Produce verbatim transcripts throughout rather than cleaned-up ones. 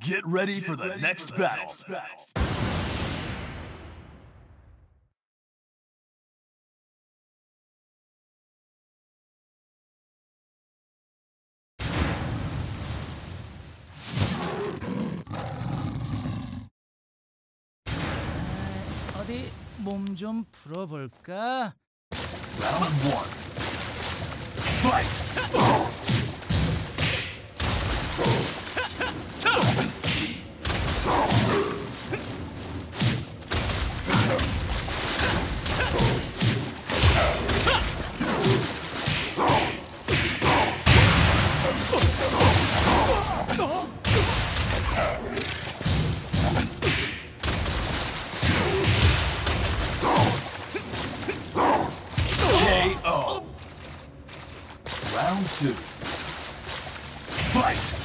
Get ready Get for the, ready next, for the battle. next battle. 어디 몸 좀 풀어볼까? Round one. Fight. Two. Fight!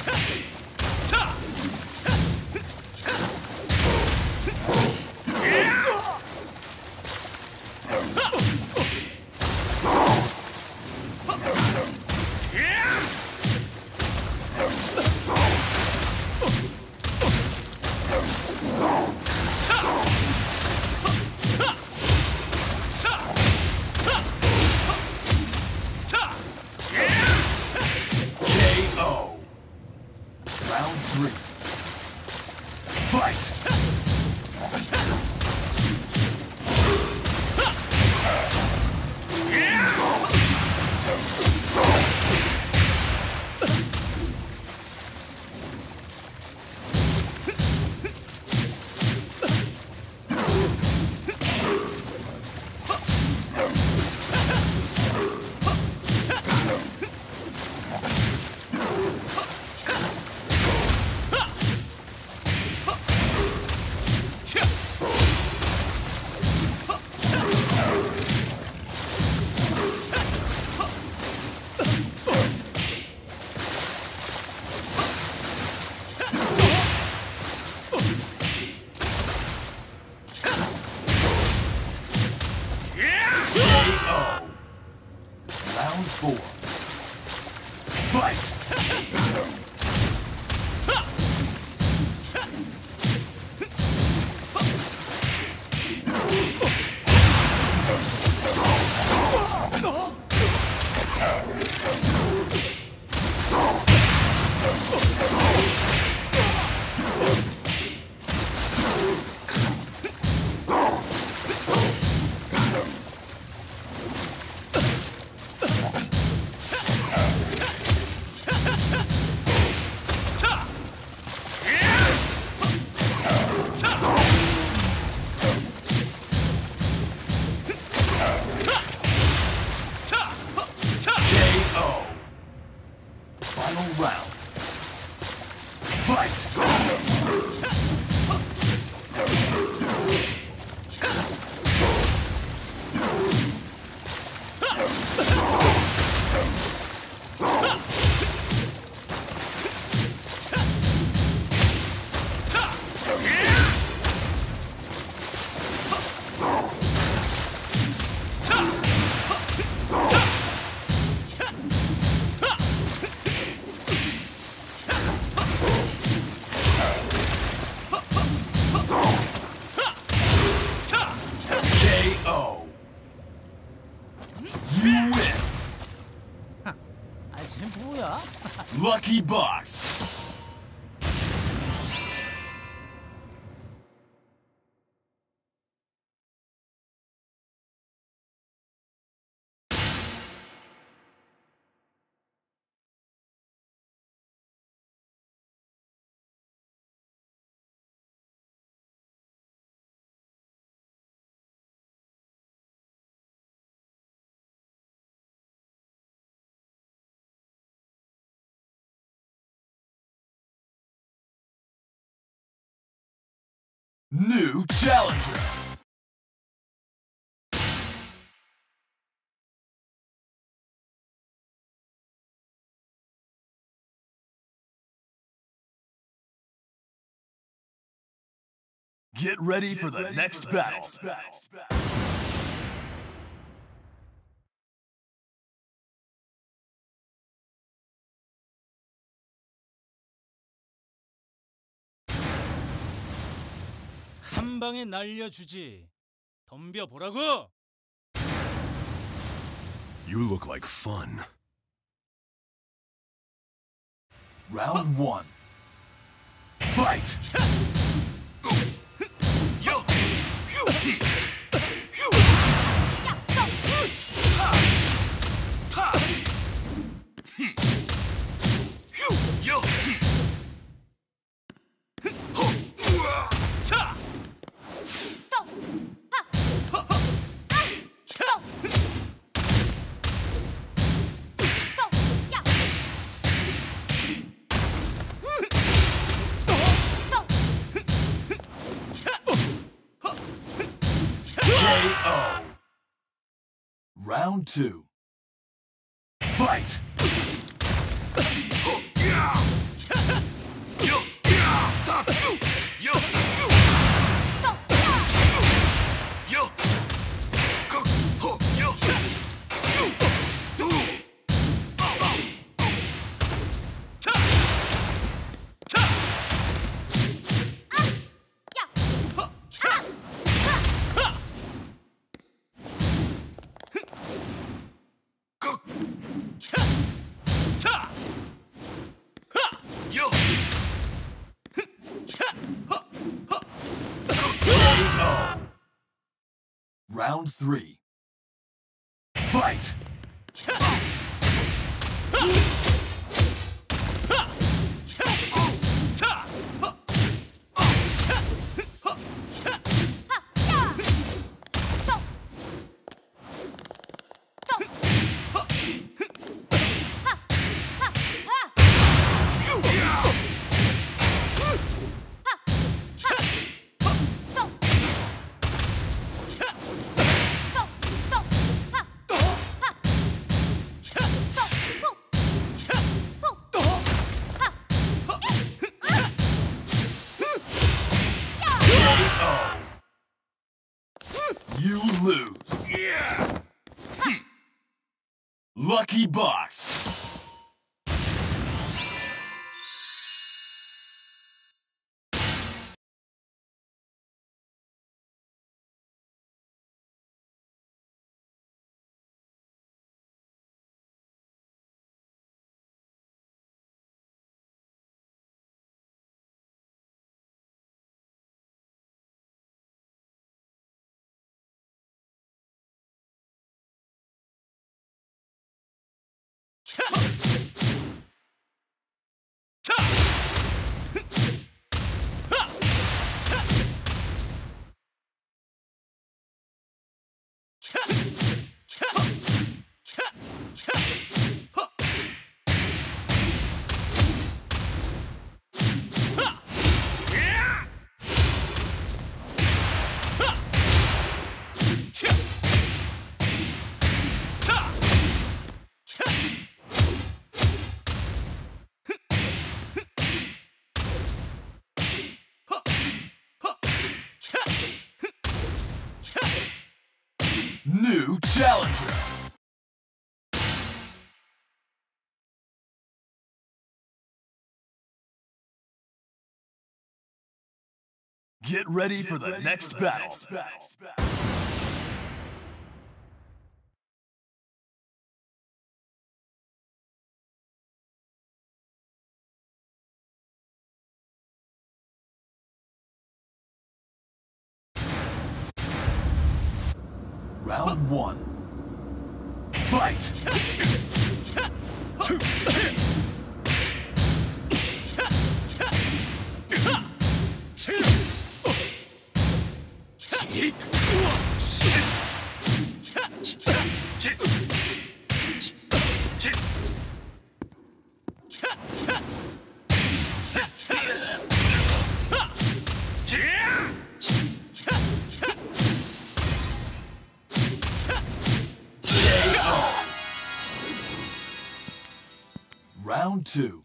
Keybox. New challenger. Get ready Get for the, ready next, for the battle. next battle. 한 방에 날려주지. 덤벼보라고! You look like fun. Round one. Fight! Round two. Fight! Round three. Fight! You lose. Yeah. Hm. Lucky box. New challenger. Get ready Get for the, ready next, for the battle. next battle. Round one. Fight! Two. Round two.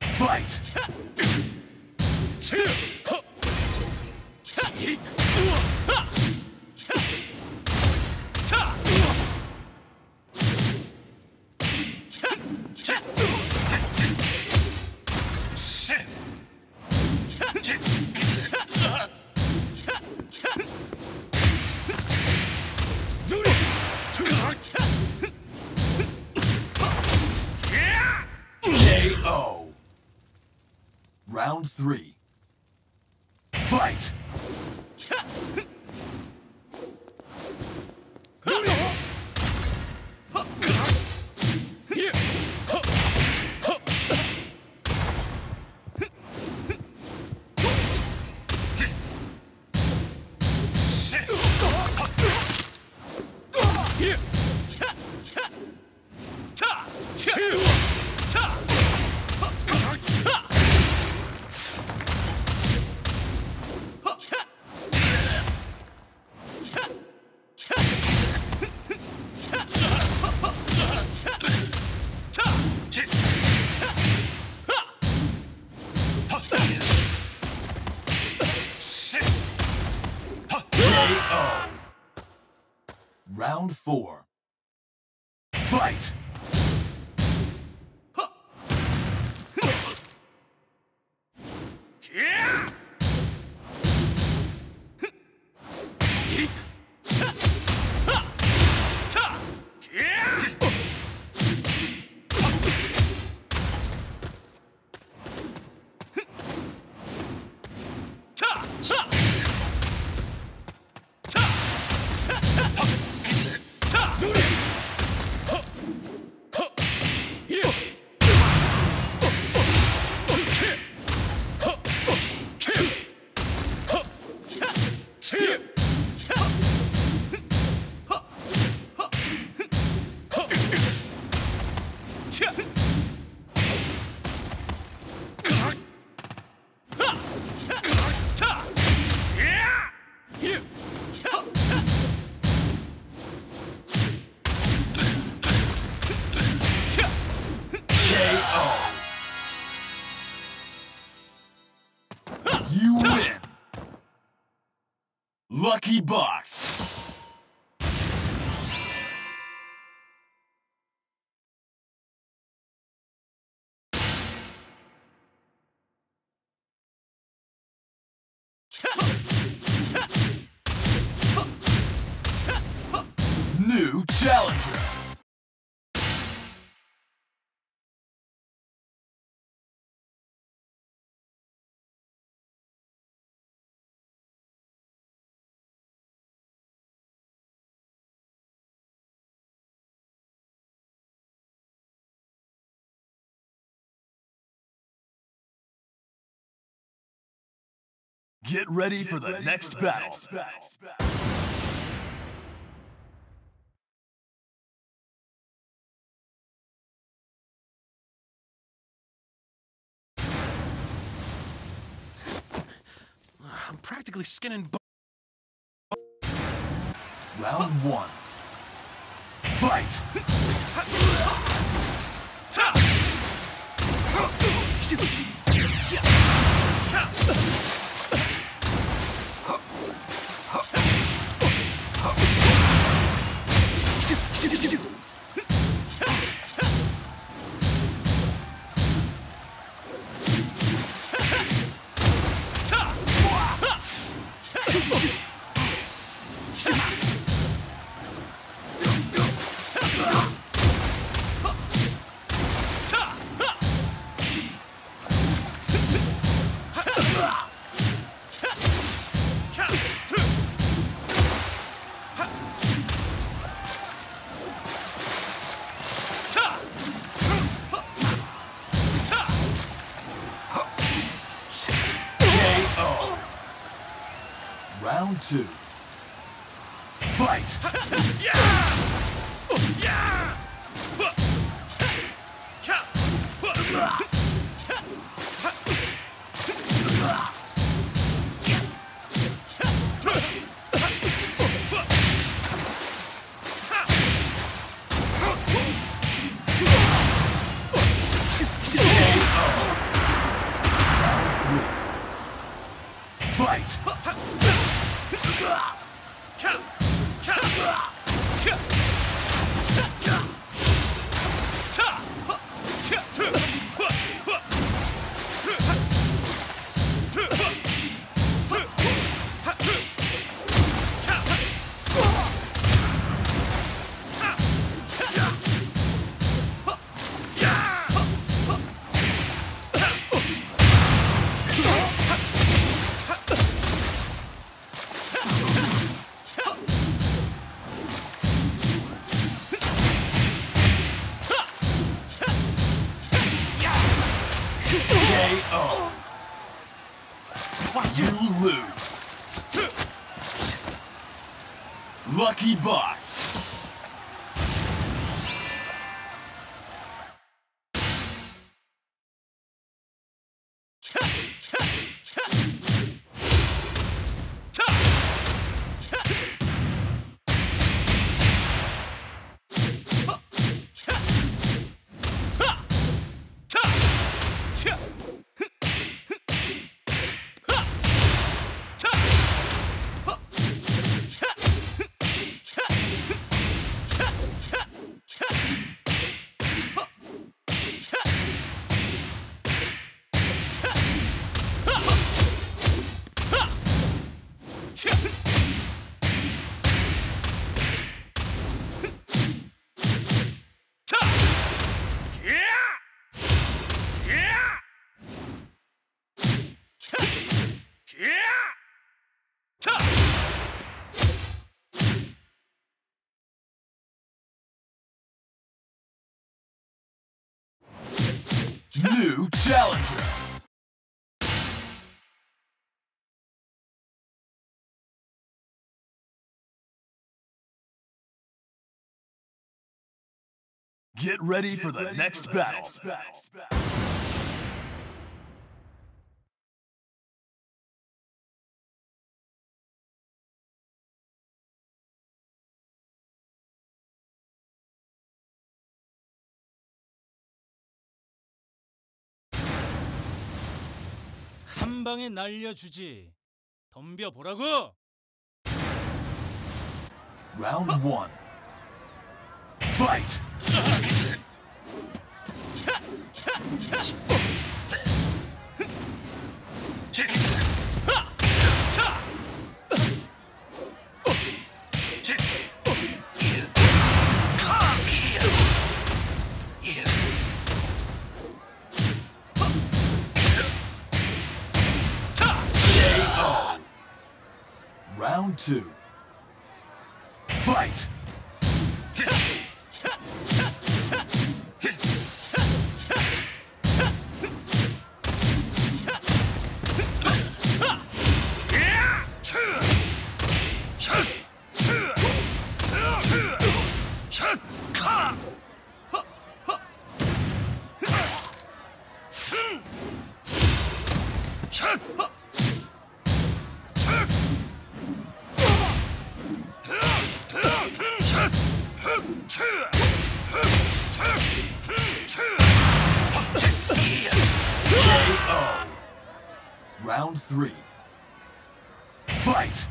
Fight! round three. Fight! Round four. Fight! You win! Lucky Box! New challenger! Get ready Get for the, ready next, for the battle. next battle. I'm practically skin and bone. Round one. Fight! Round two. Fight! Yeah! Yeah! Fight! K O. You lose. Lucky boss. New challenger. Get ready for the next battle. 한 방에 날려주지. 덤벼보라고. Round one. Fight. Round two. Fight! Round three. Fight!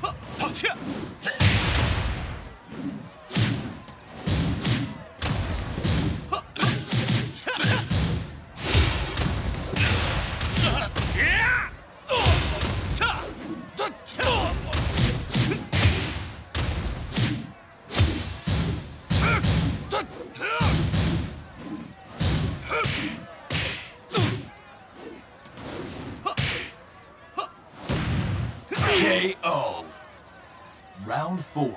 K O. Round four.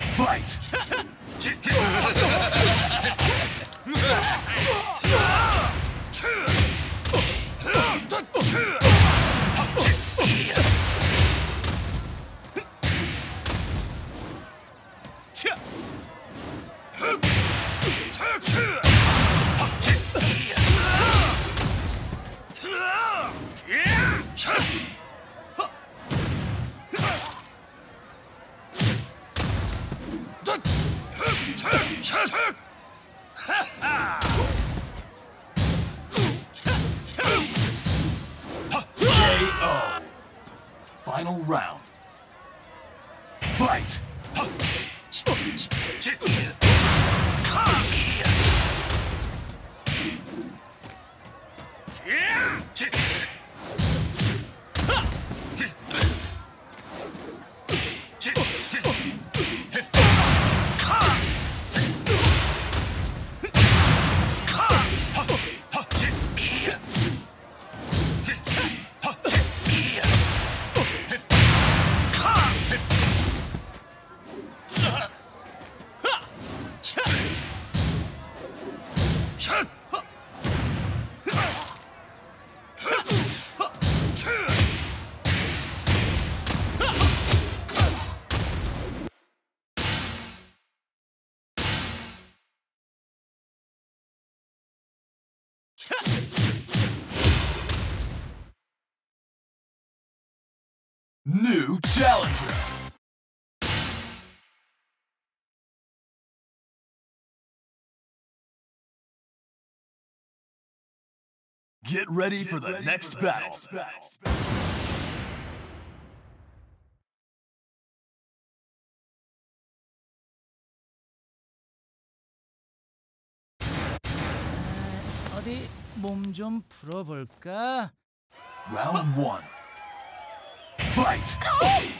Fight! K O. Final round. Fight! Shut up! New challenger. Get ready Get for the, ready next, for the battle. next battle. 어디 몸 좀 풀어볼까? Round one. Fight. K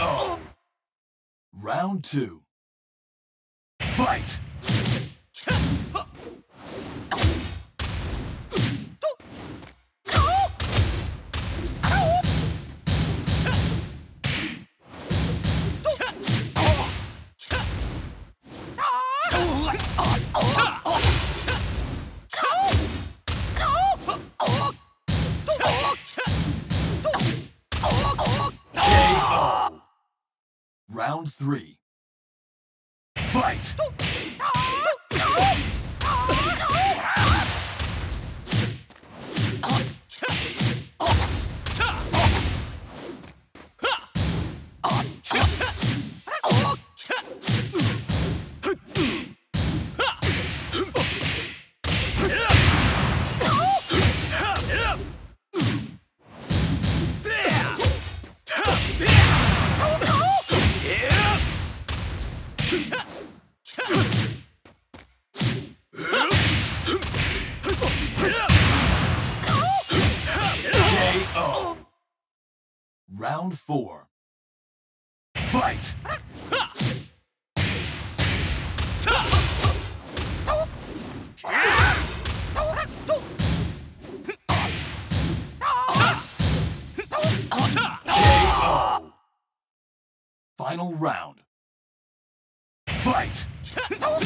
O. Round two. Fight! Round three. Fight! K O. Round four. Fight! K O. Final round. Fight! K O.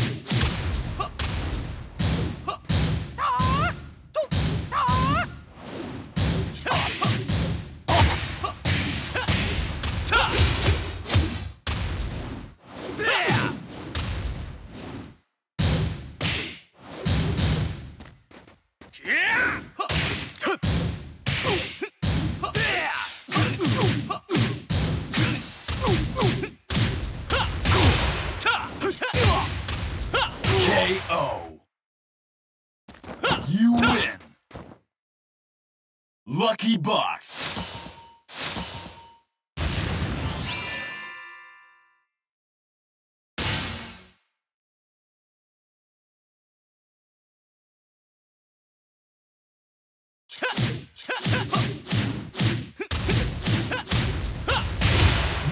You win. Lucky Box.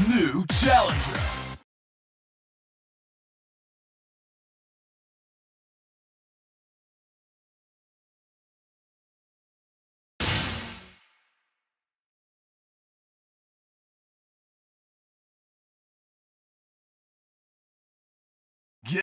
New challenger. Get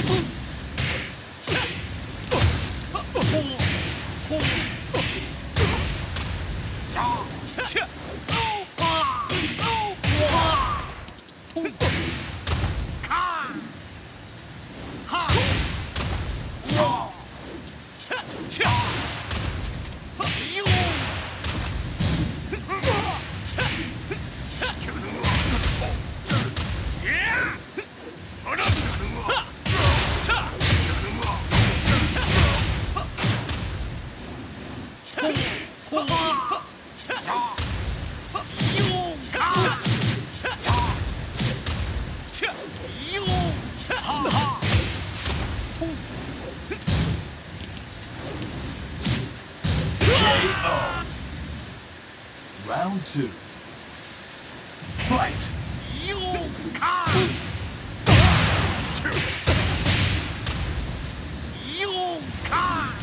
round two. Fight! You can't! You can't!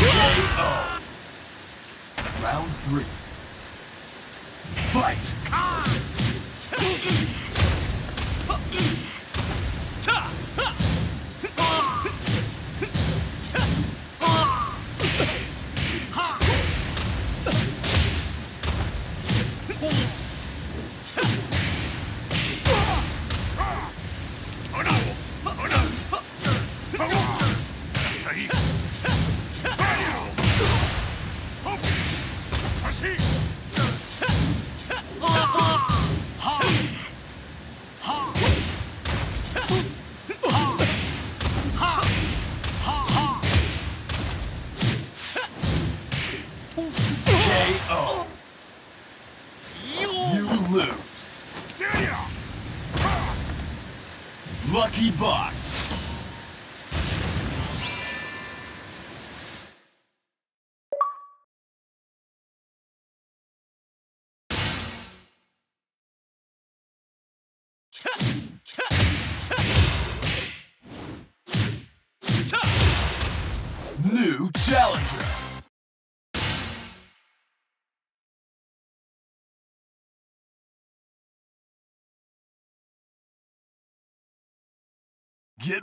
You can't! Round three. Fight! K O. You, you lose. Lucky Box. New challenger. Get ready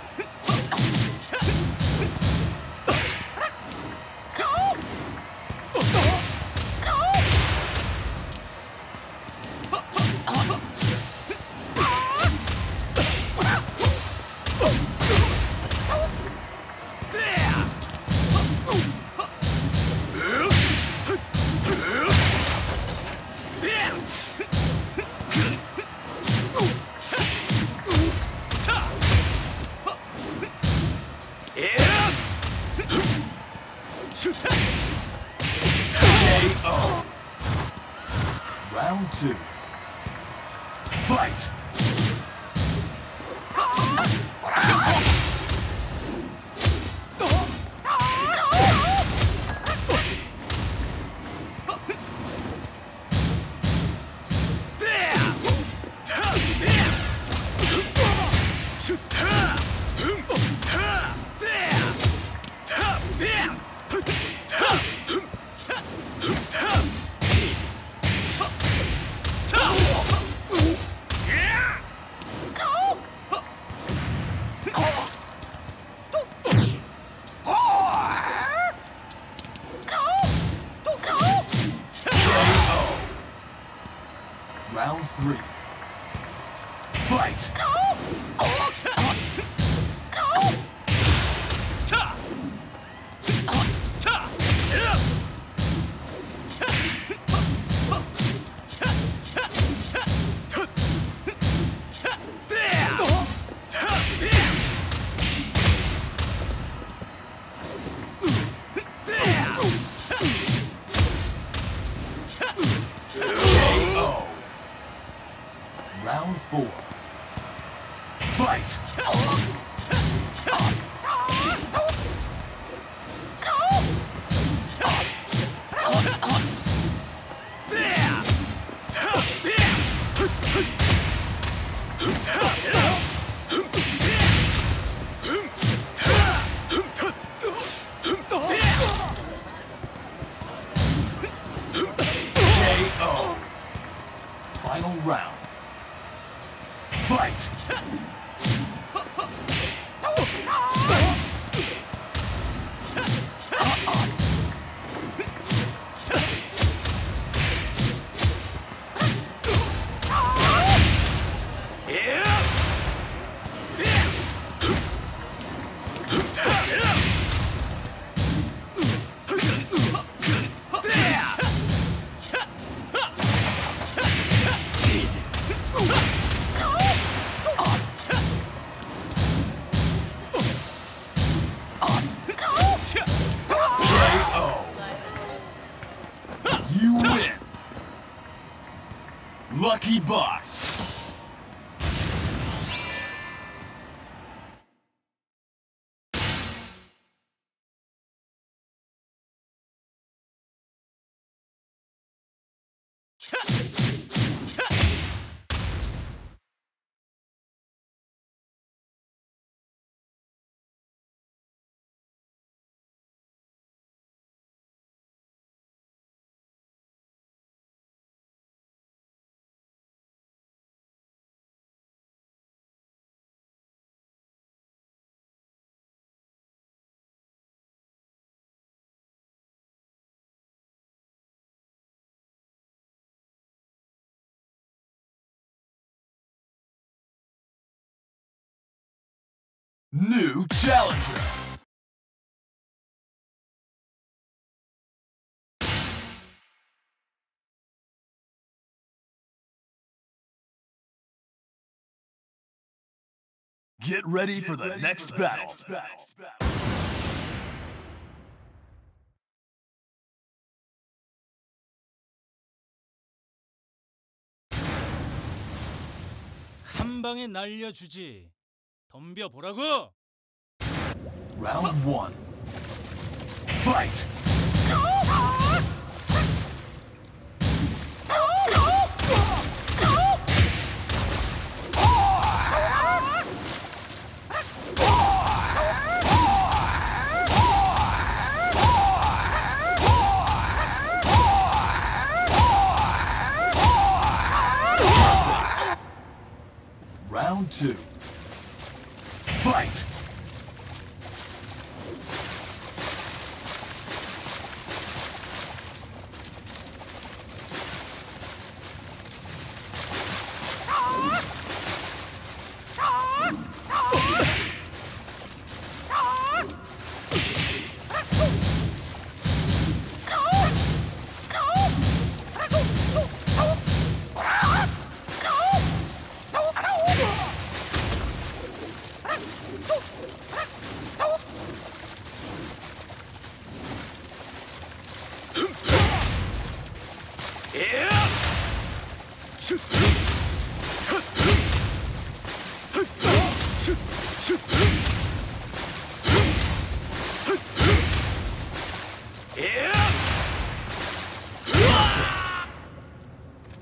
Round two. Fight! Round three. Fight! Round four. Fight! K O. Final round. Fight! New challenger. Get ready Get for the, ready next, for the battle. next battle. Next battle. 한 방에 날려주지. 덤벼보라고! Round one. Fight! Round two. Fight!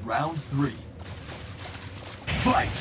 Round three. Fight!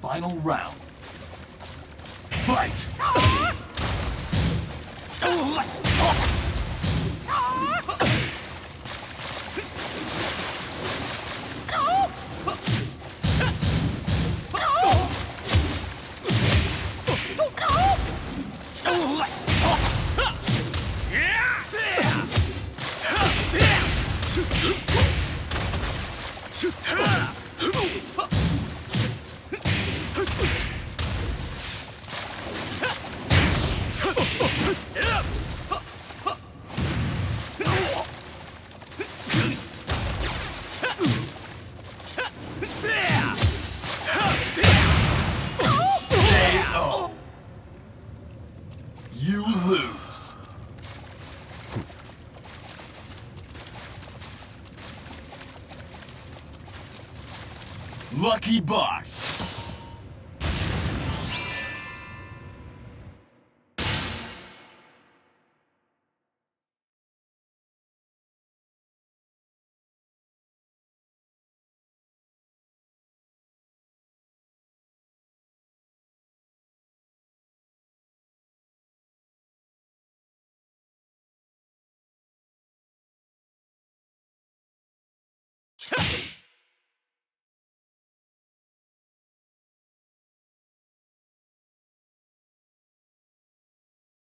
Final round. Fight! Lucky Box.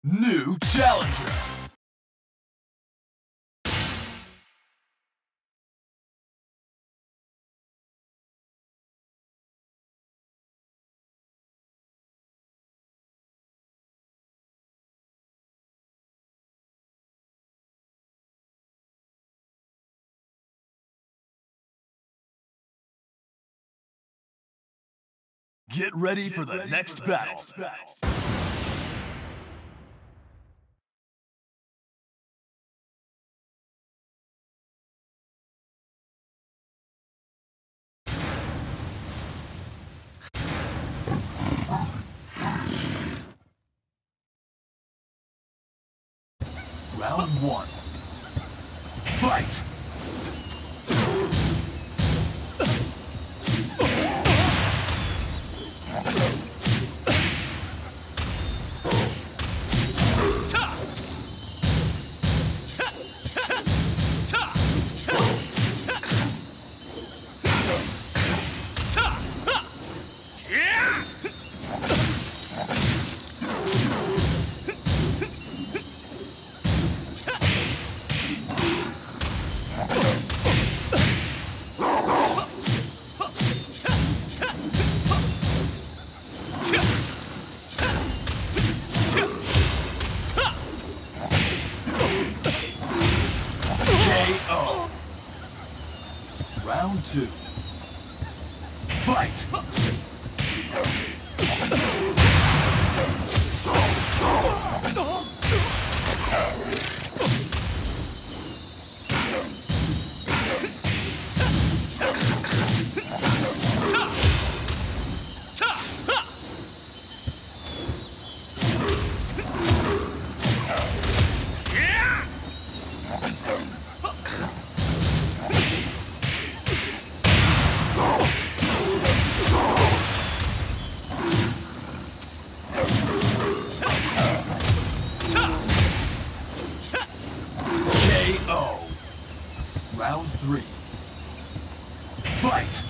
New challenger. Get ready Get for the, ready next, for the battle. next battle. Round one. Fight! Round two. Fight! Round three. Fight!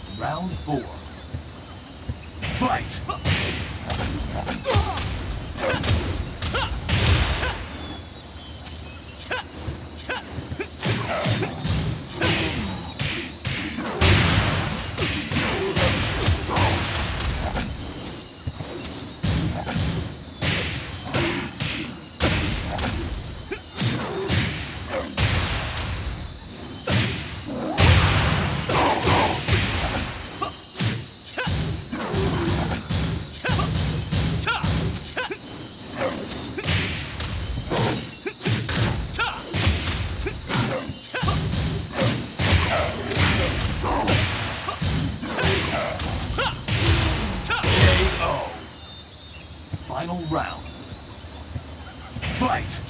Round four. Fight! Final round. Fight!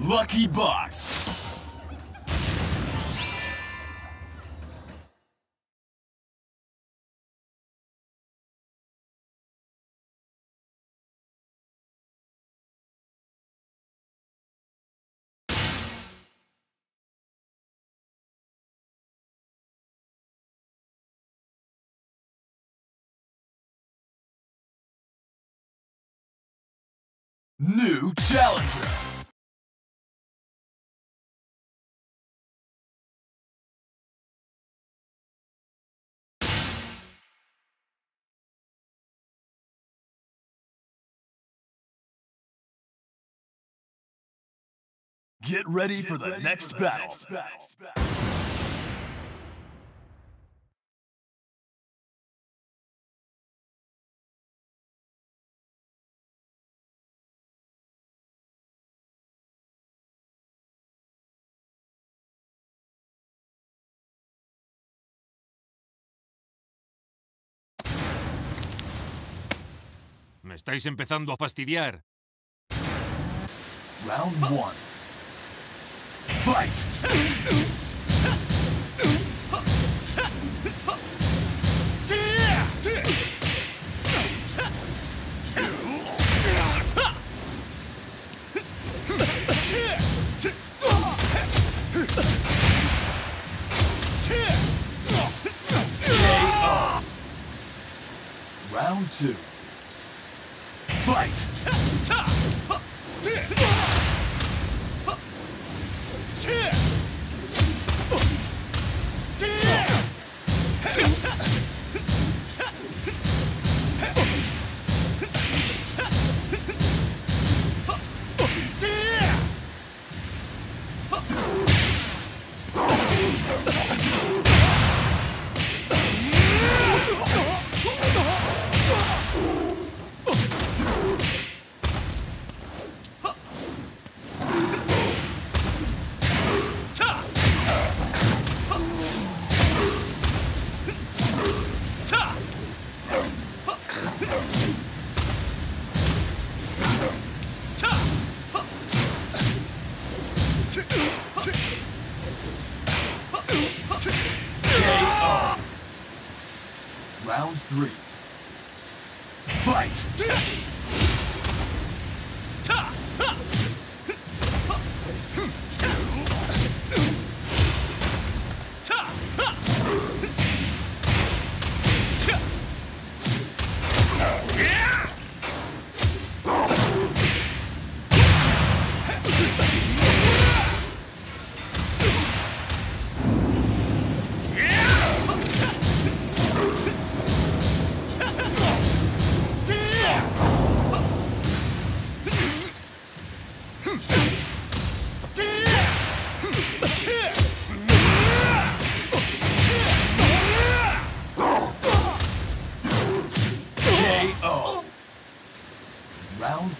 Lucky box. New challenger. Get ready for the next battle. Me estáis empezando a fastidiar. Round one. Fight! Round two. Fight! Round three. Fight! Round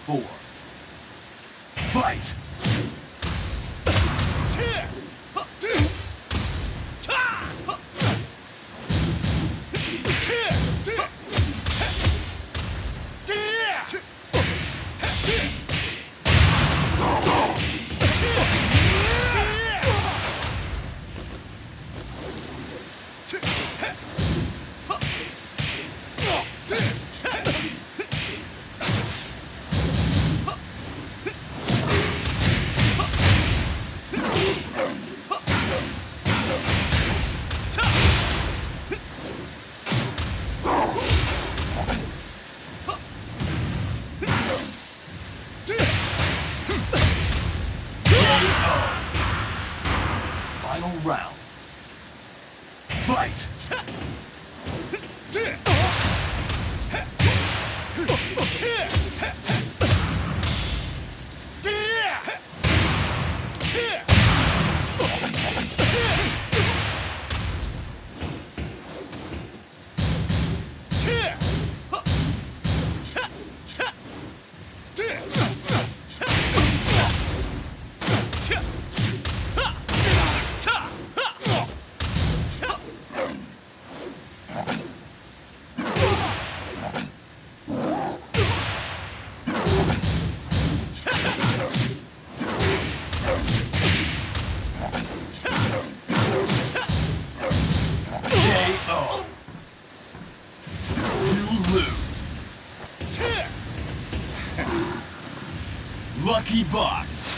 four. Fight! Final round. Fight! Keybox.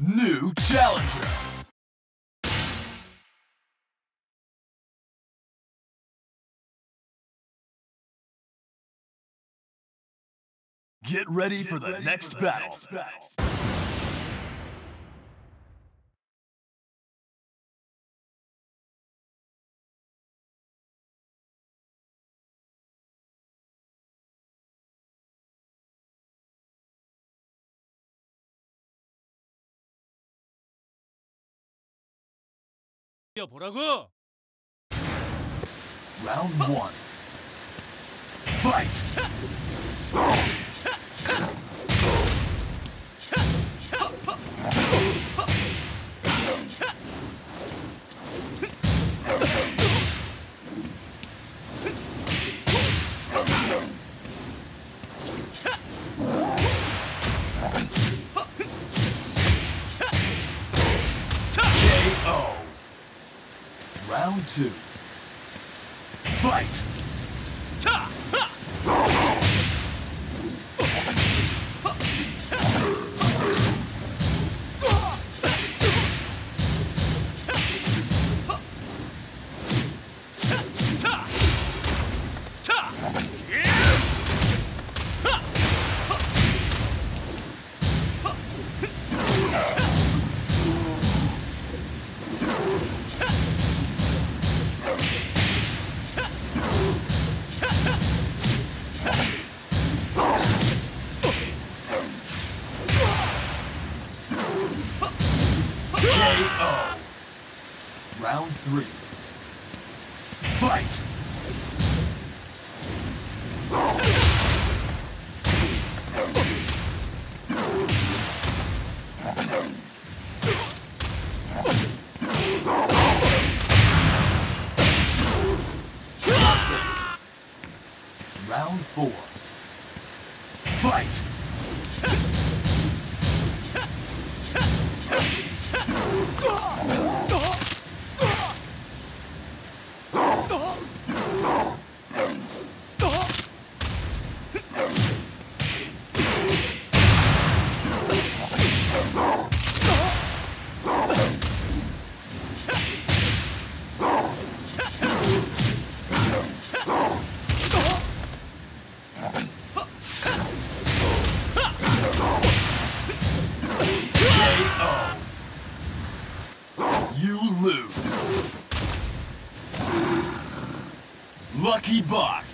New challenger. Get ready Get for the, ready next, for the battle. next battle. 보라고. Round one. Fight. Round two. Fight! Ta! Round three. Fight! Perfect. Round four. Fight! You lose. Lucky boss.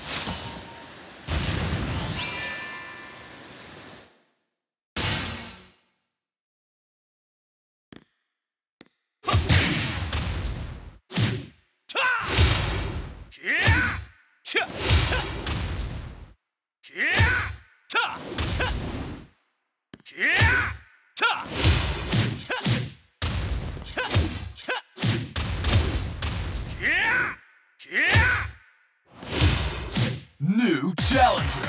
New challenger.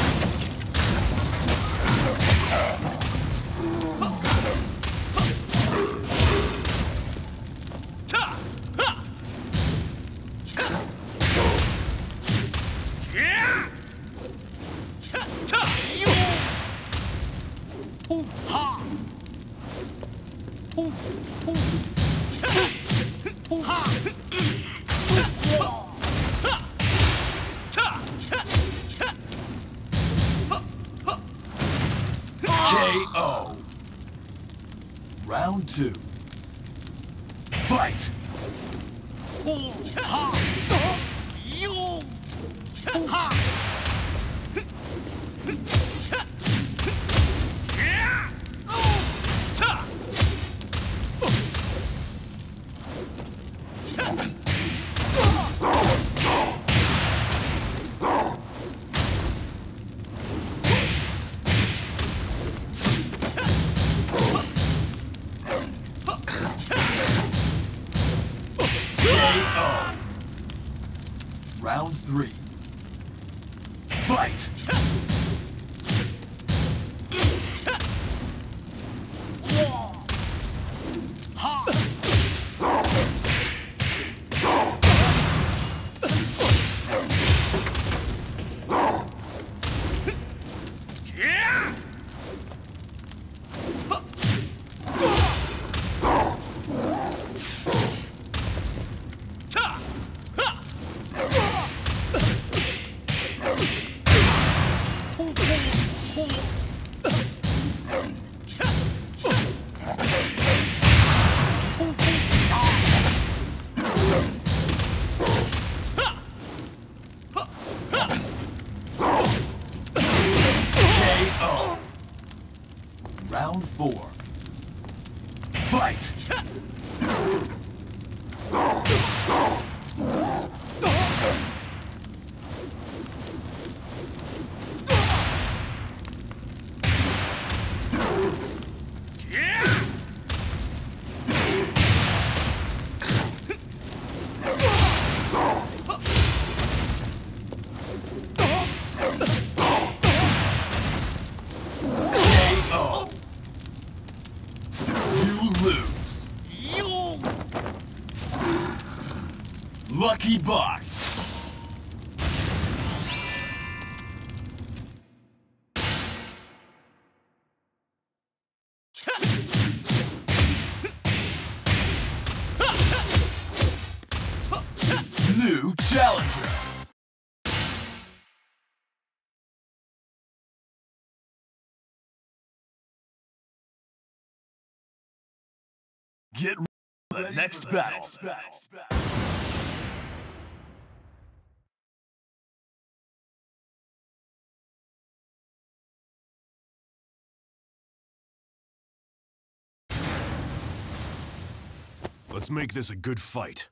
K O. Round two. Fight! 呼哈哟哈Round three. Fight! Round four. Fight! Lucky box. New challenger. Get ready. Next battle. Next battle. Let's make this a good fight.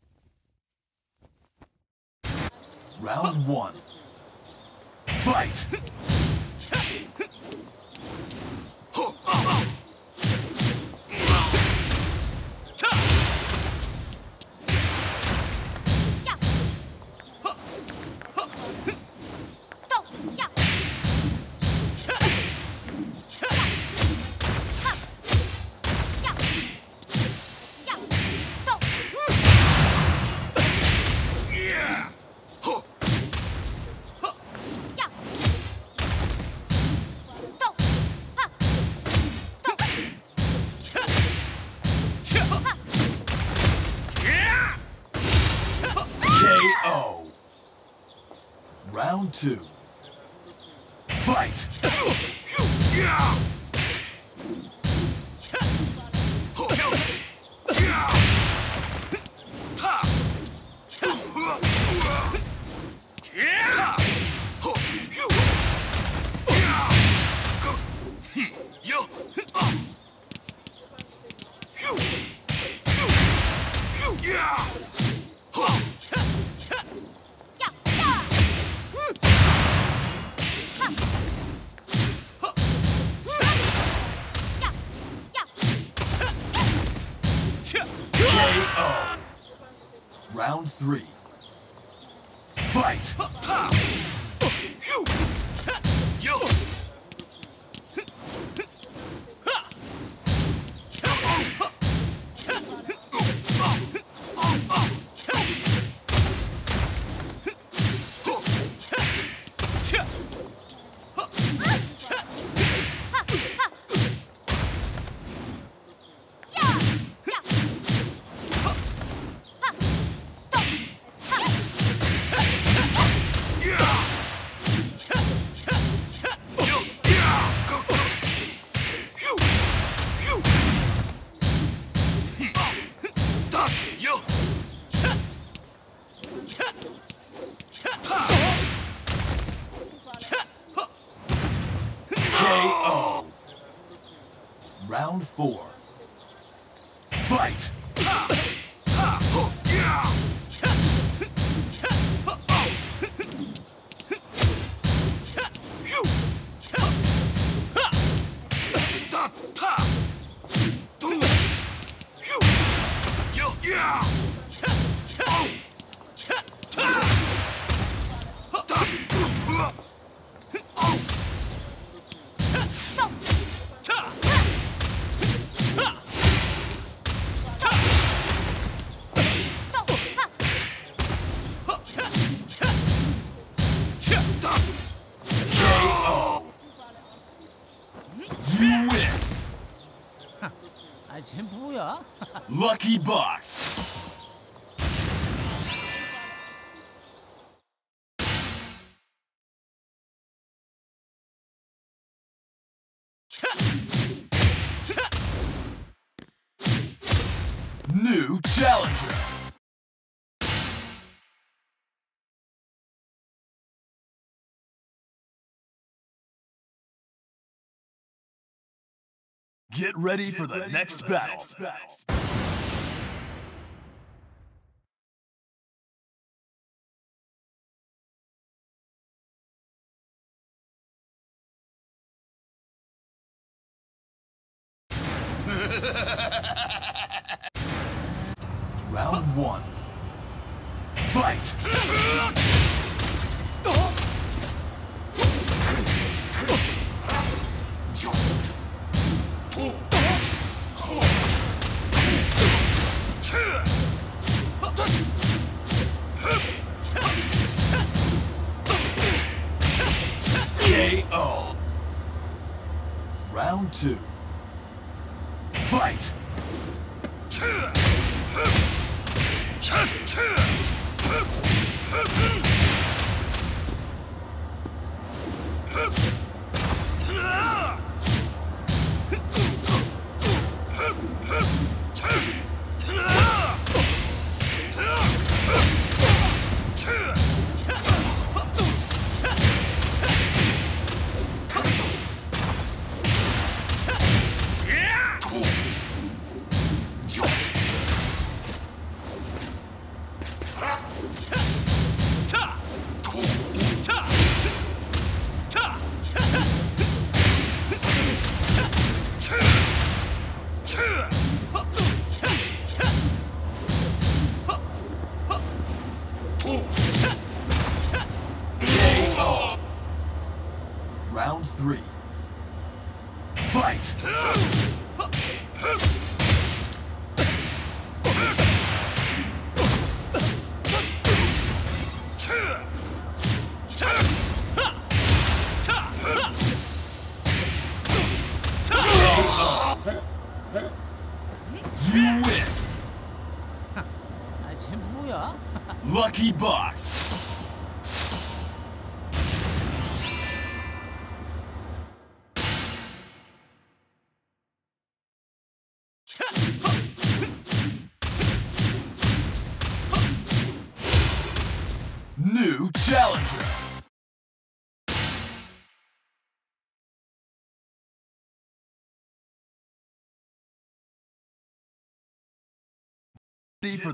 Round one. Fight! Round two. Fight! Round three. Fight! four. Fight! Lucky box. New challenger. Get ready for the next battle. Round one. Fight! K O. Round two. Fight! Round three. Fight! You win! Lucky box! New challenger. Ready for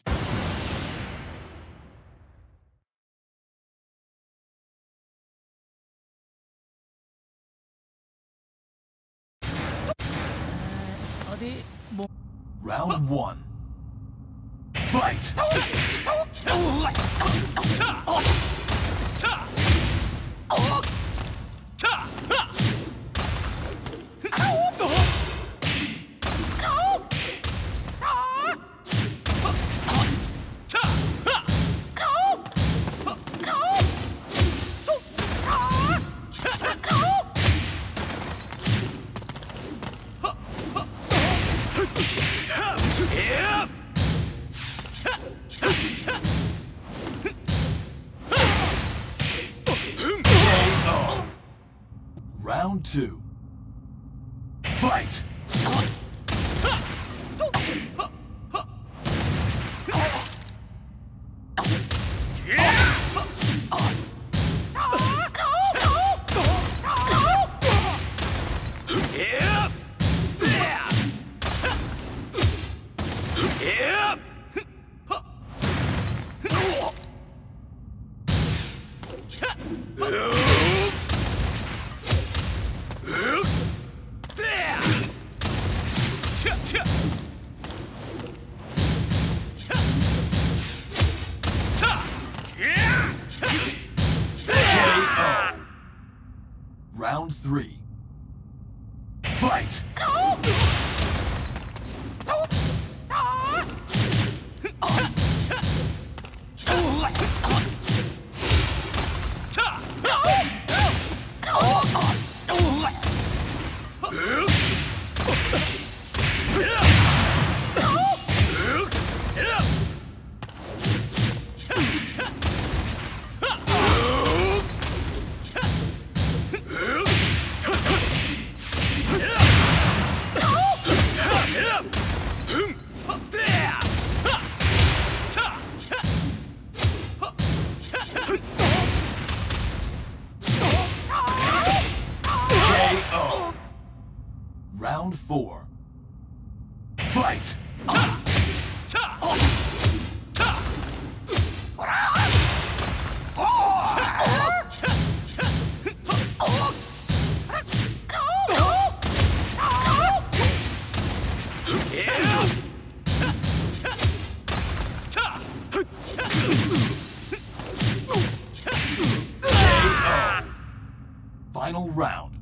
Round one. Fight! Round two. Fight! Yeah. three. Fight! Round four. Fight! Final round.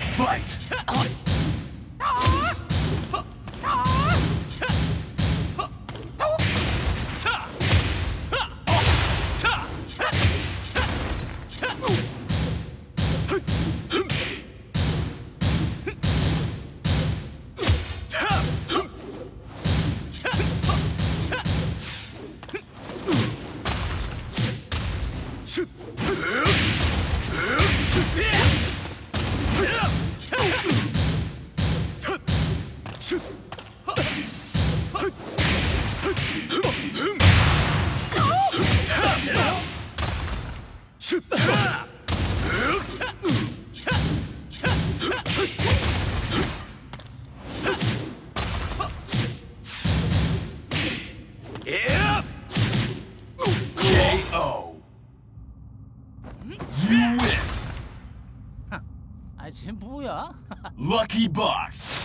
Fight! K O. You win. 아, 쟤 뭐야? Lucky Box.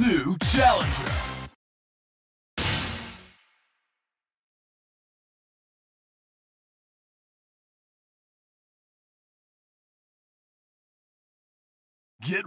New challenger. Get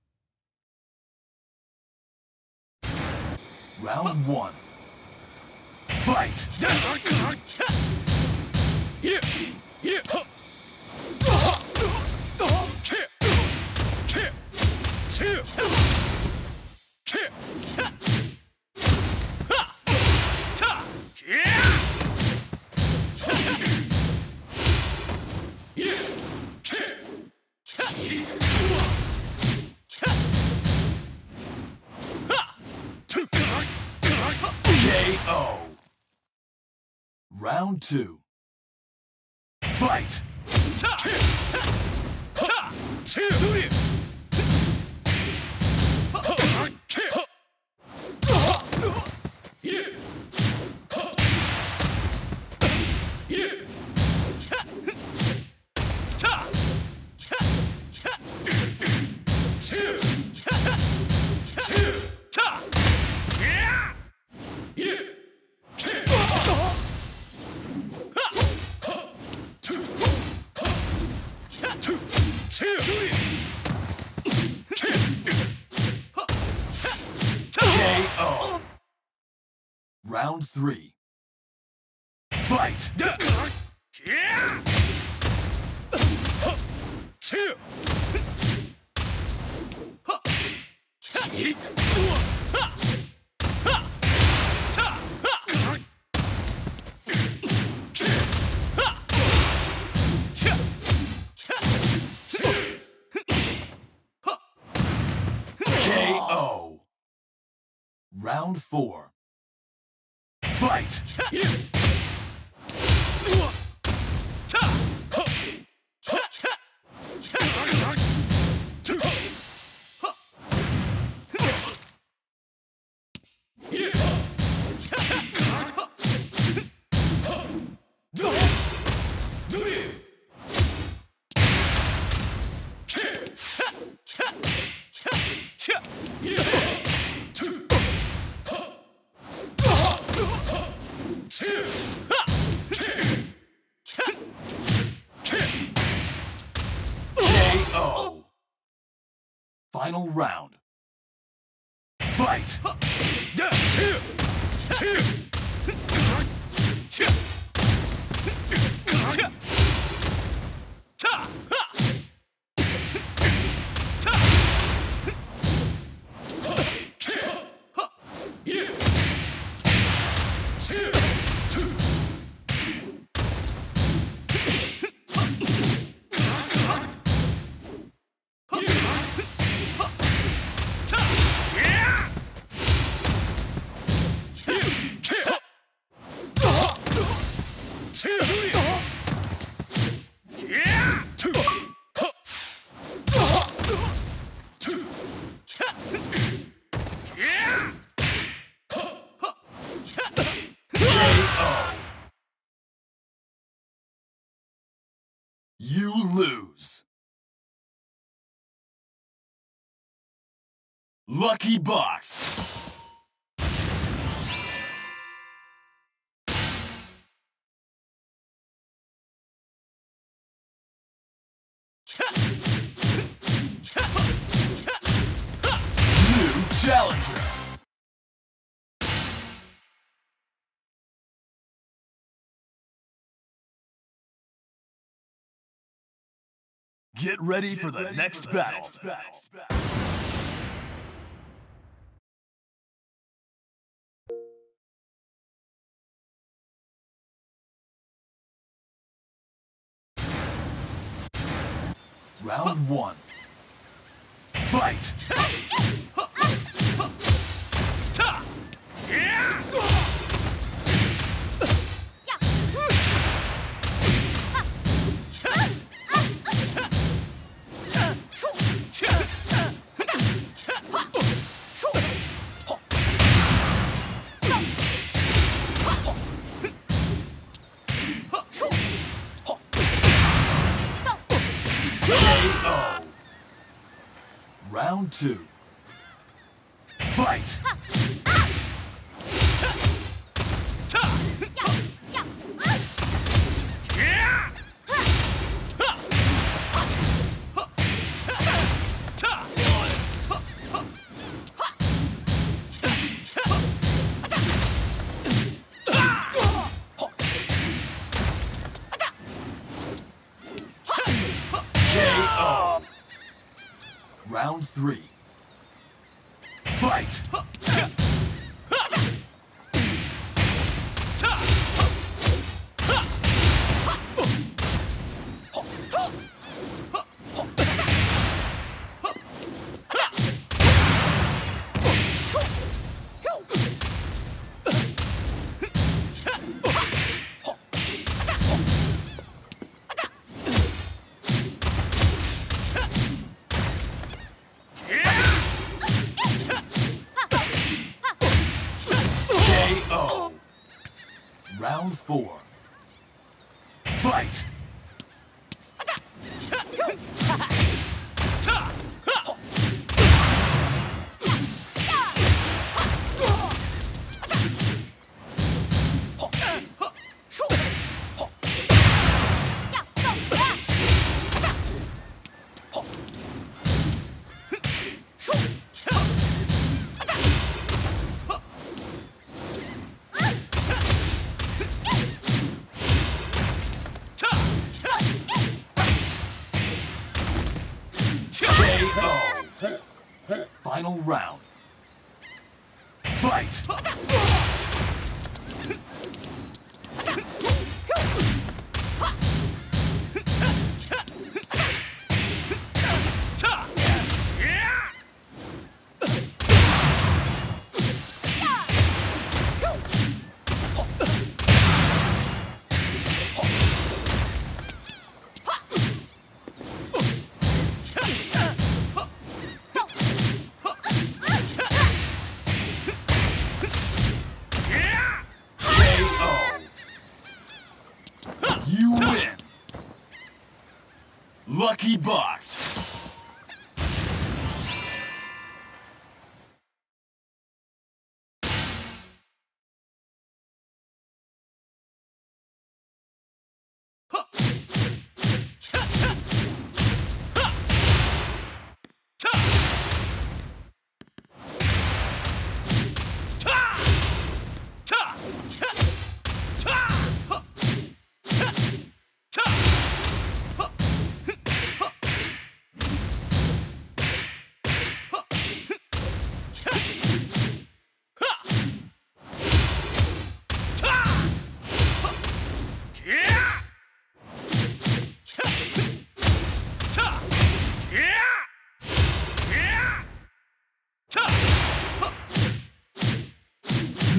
Round one. Fight! Yeah, yeah. K O. Round two. Fight! K O. Round three. Fight! Round four. Fight! final round. Fight! You lose. Lucky Box. New challenger. Get ready Get for the, ready next, for the battle. next battle. Round one. Fight! Round two. Fight! Round three. Fight! Round four. Fight! Final round. Fight! You win! Lucky Box!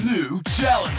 new challenger.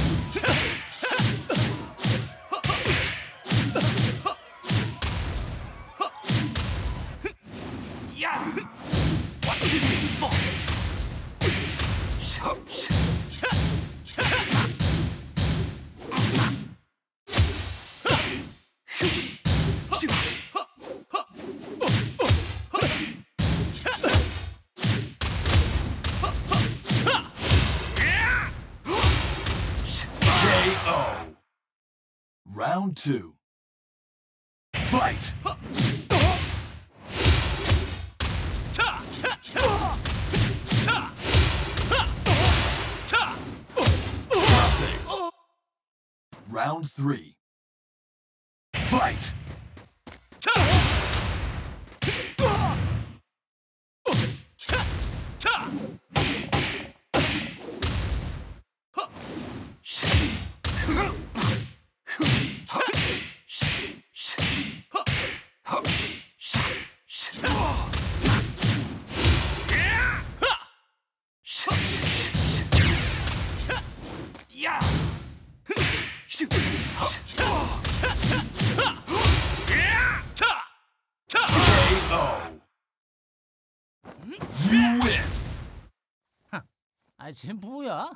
What did you for? Round two. Fight! Perfect. Round three. Fight! 아, 쟤 뭐야?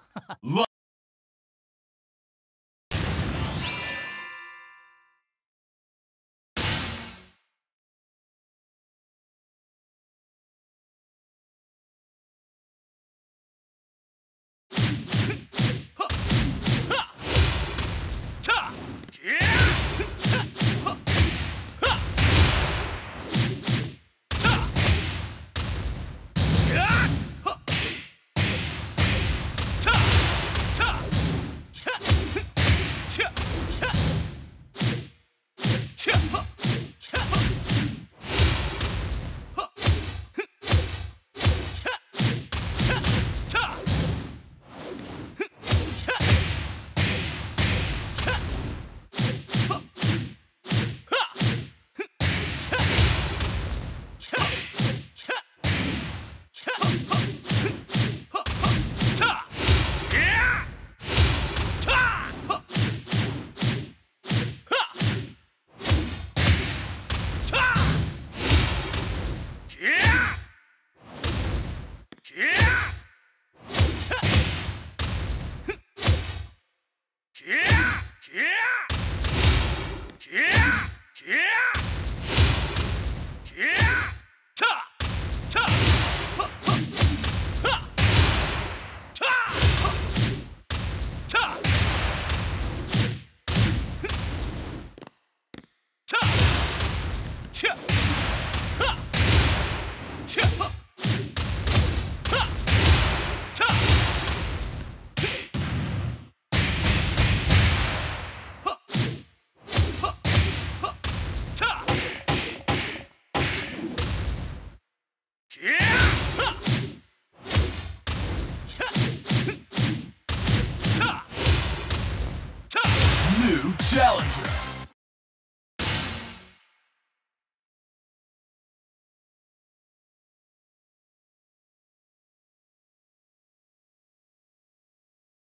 Challenger!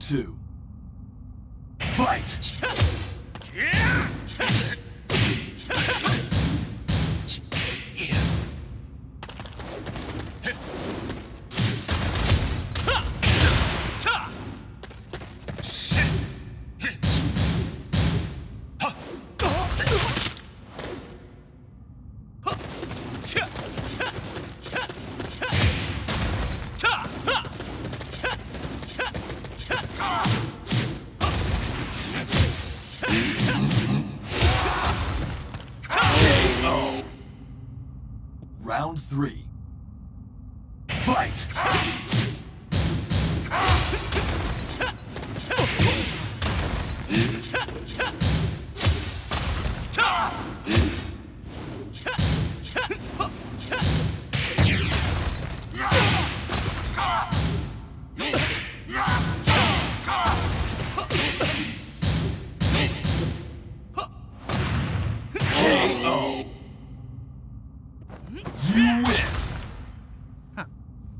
Round two. Fight! Round three. Fight!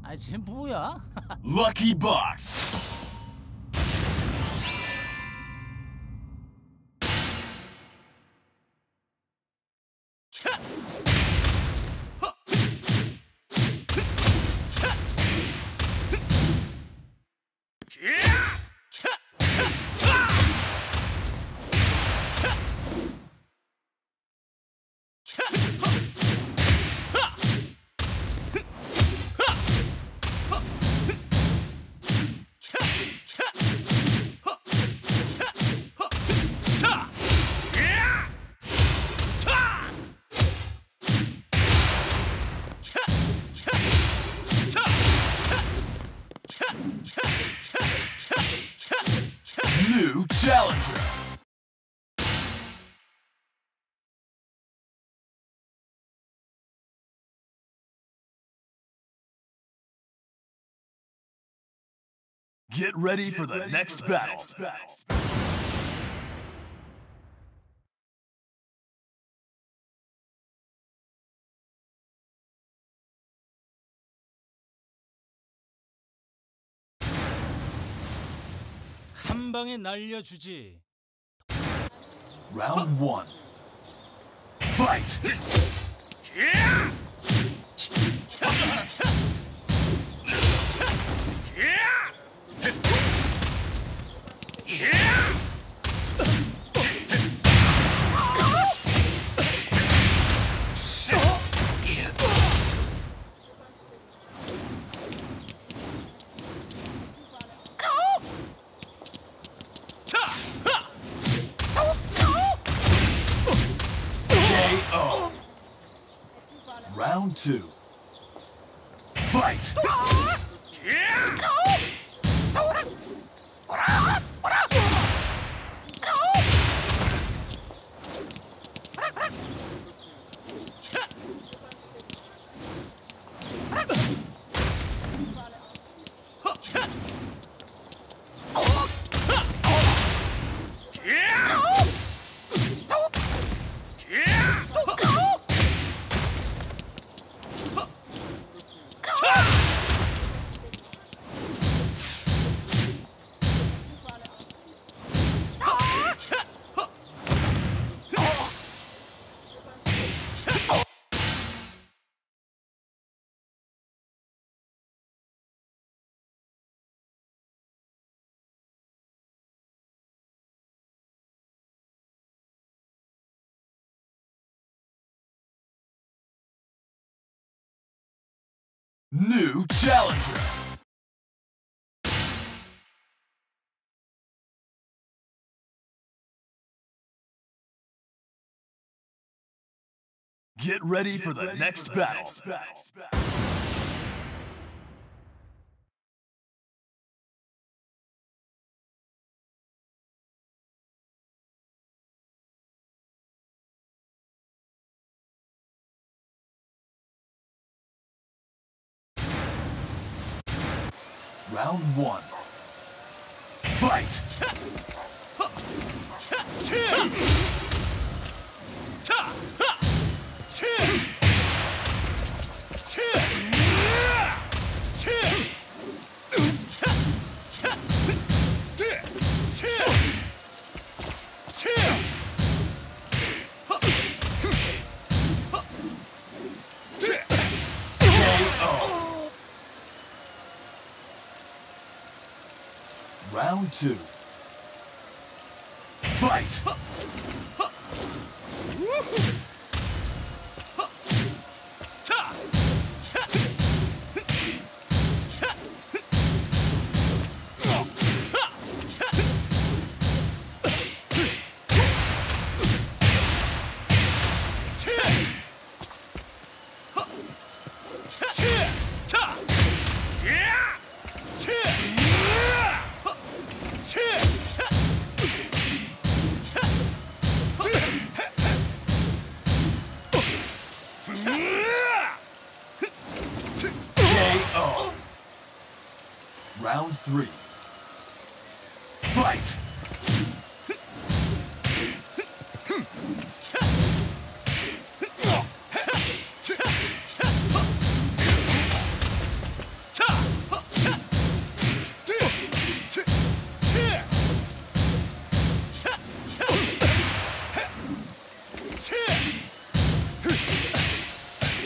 아, 쟤 뭐야? Lucky Box. New challenger. Get ready Get for the, ready next, for the battle. next battle. 한 방에 날려주지. Round one. Fight. Round two. Fight! New challenger. Get ready Get for the, ready next, for the battle. next battle. Round one. Fight! Round two. Fight! Round three. Fight!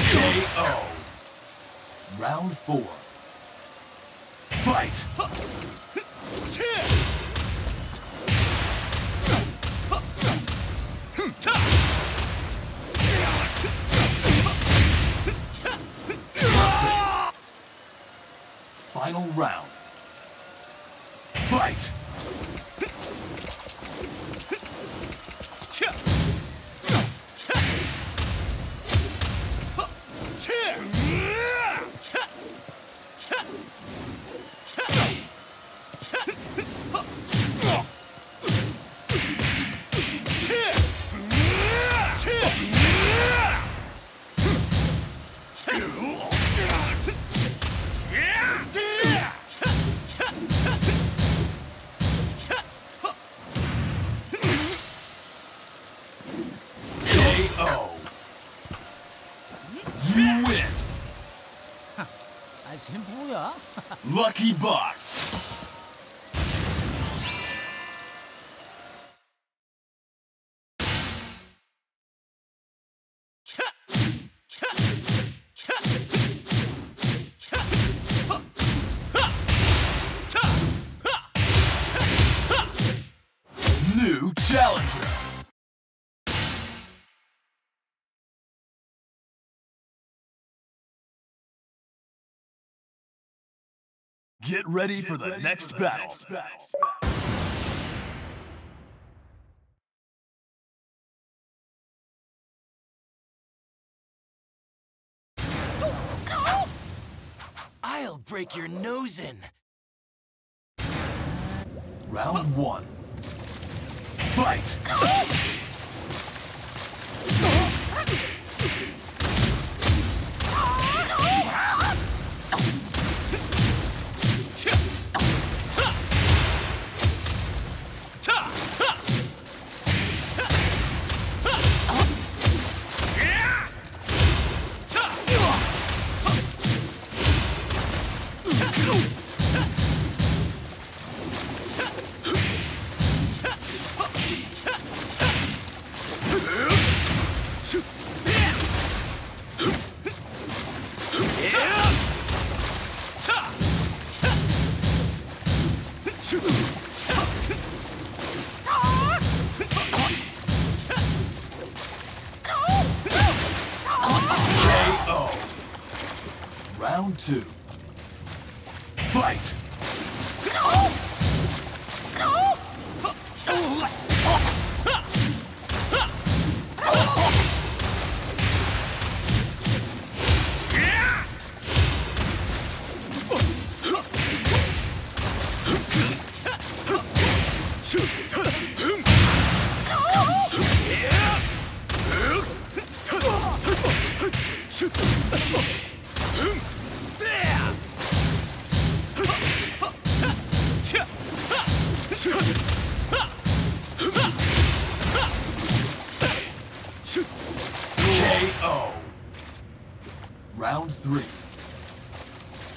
K O. Round four. Fight! Final round. Fight! You win. Lucky Box. New challenger. Get ready Get for the, ready next, for the battle. next battle. I'll break your nose in. Round one. Fight! K O. Round two. Fight! K O. Round three.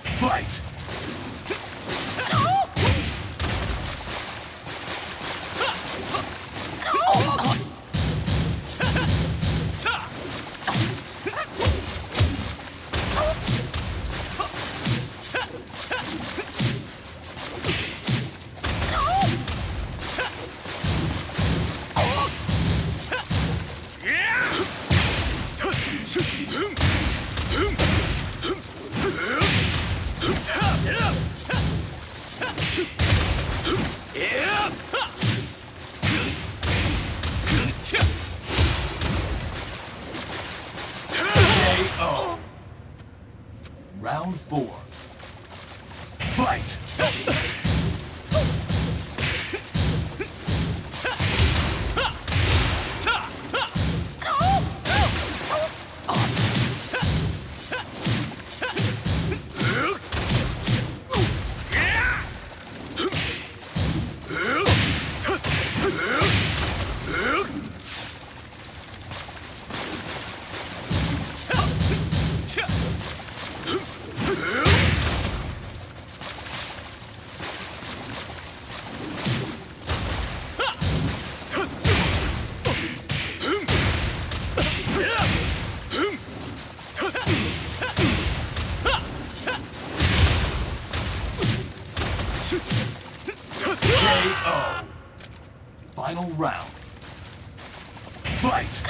Fight! K O. Round four. Fight! K O. Final round. Fight!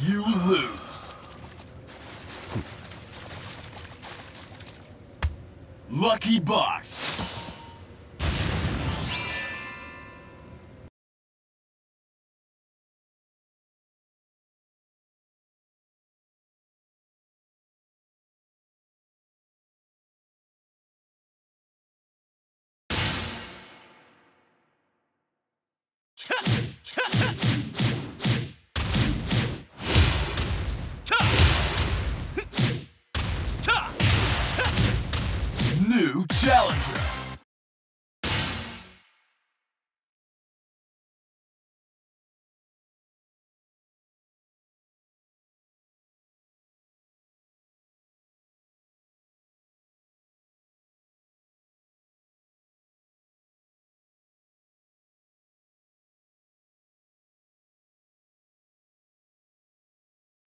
You lose. Lucky Box. New challenger.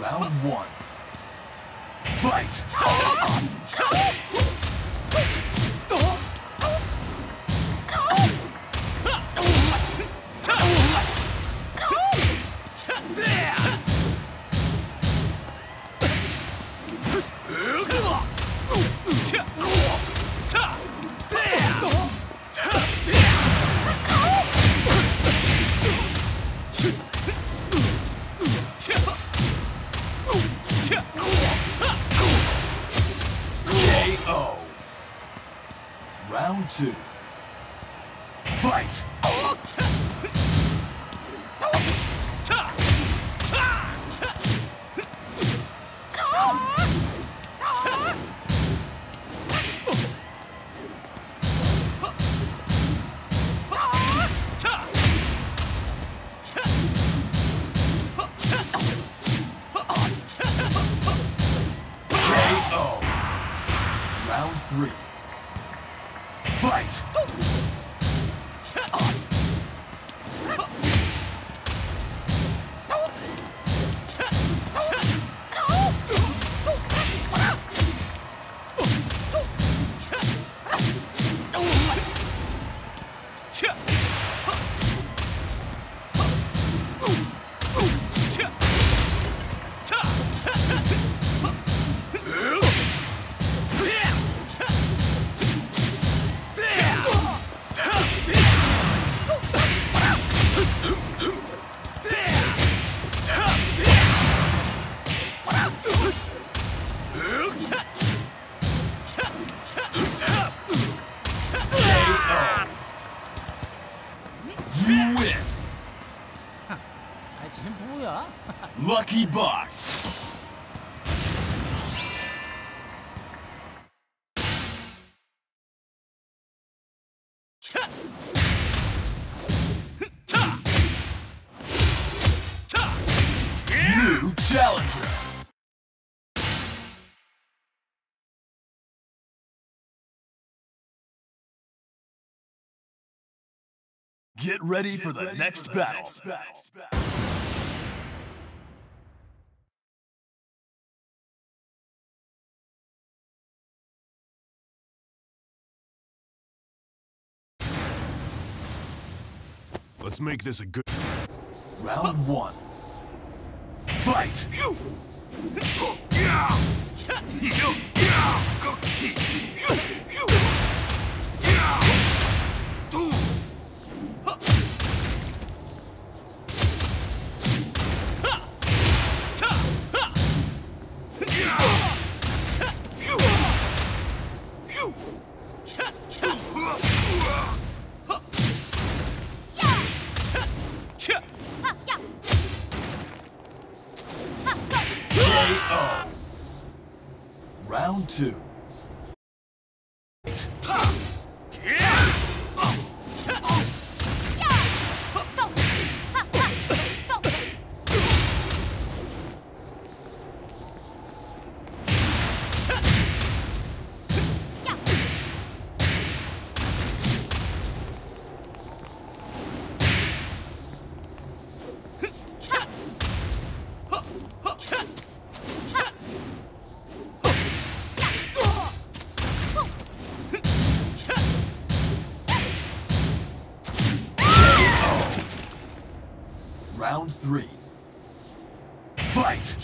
Round one. Fight! Round two. Fight! K O. Round three. Fight! You win! 아, 쟤 뭐야? Lucky Box. New challenger. Get ready Get for the, ready next, for the battle. next battle. Let's make this a good round one. Fight! Round two. Round three. Fight!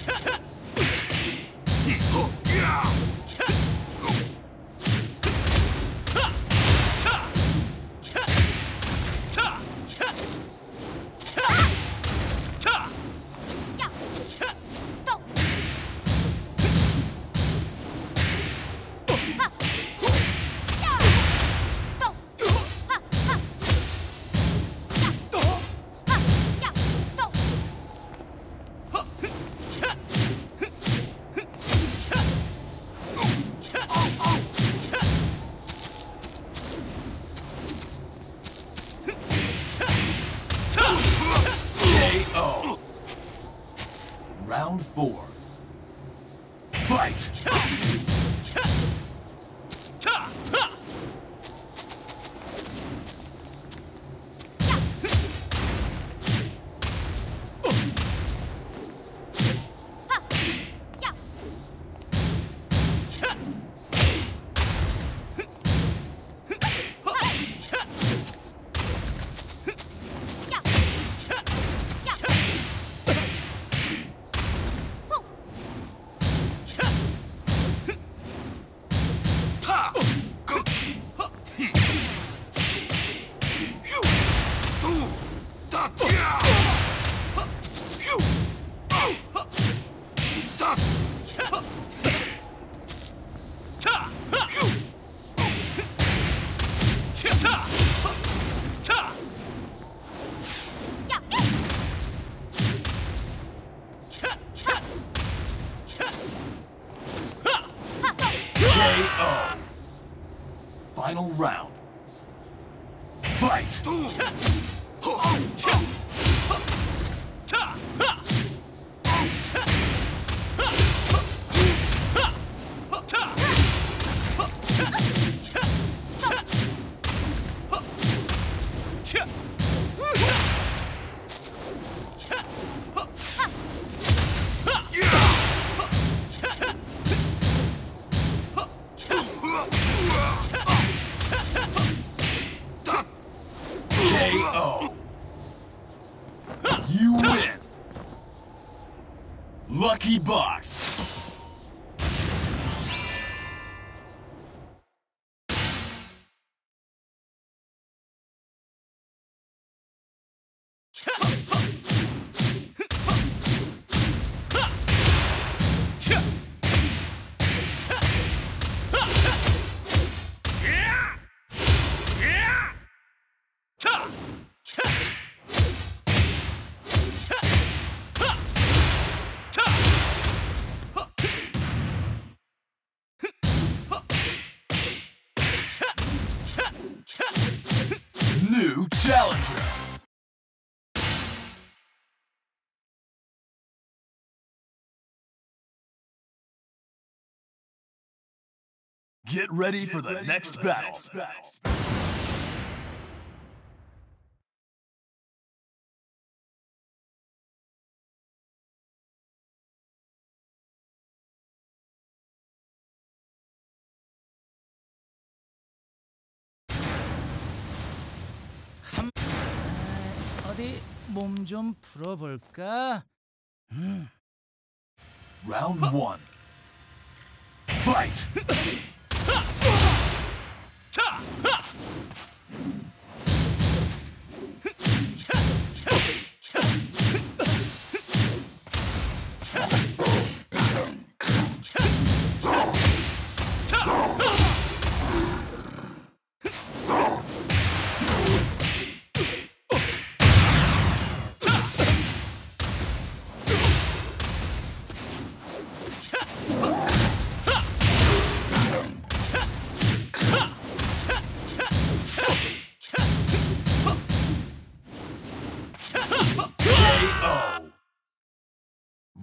Round four. Fight! K O. Final round. Fight! You win! Lucky Box! Get ready for the next battle. 어디 몸 좀 풀어볼까? 음. Round one. Fight.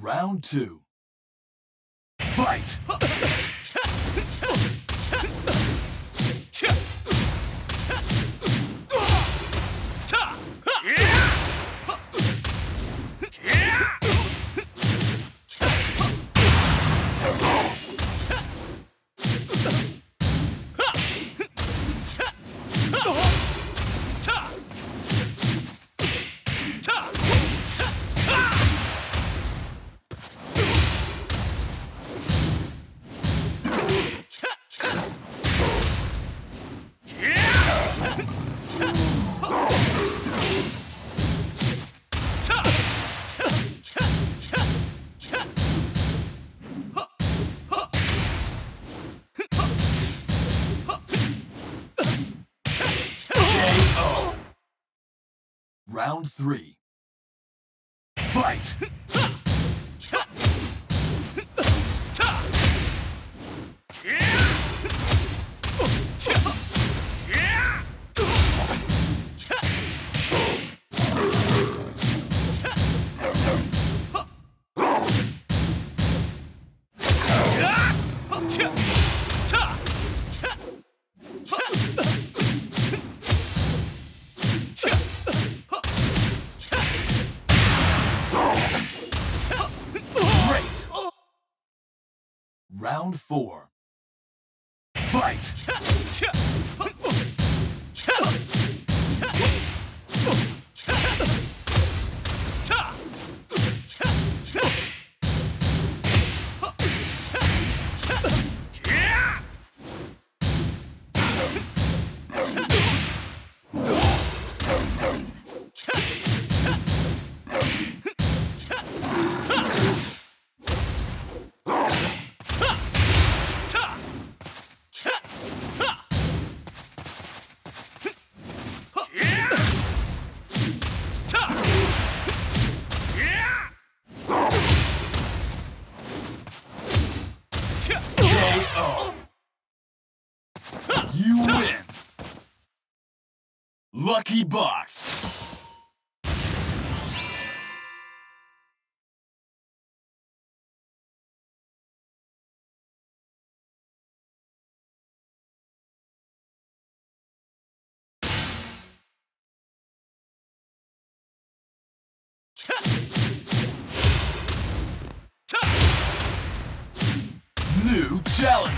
Round two. Fight! Round three. Fight! Round four. Fight! You win! Lucky Box! New challenger!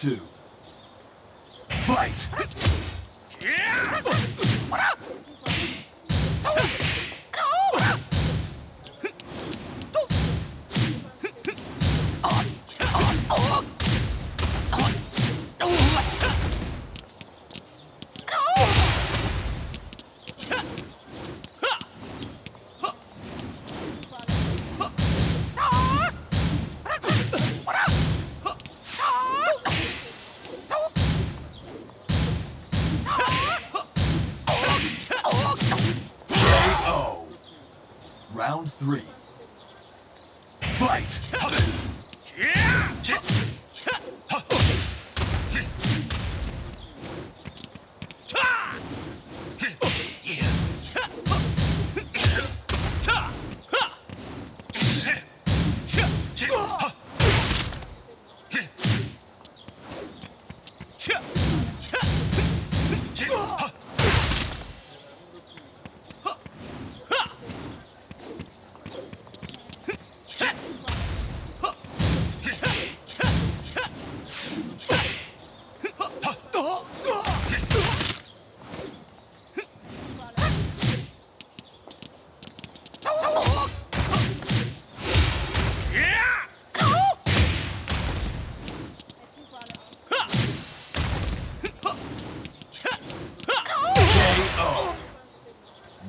two, fight! Round three. Fight!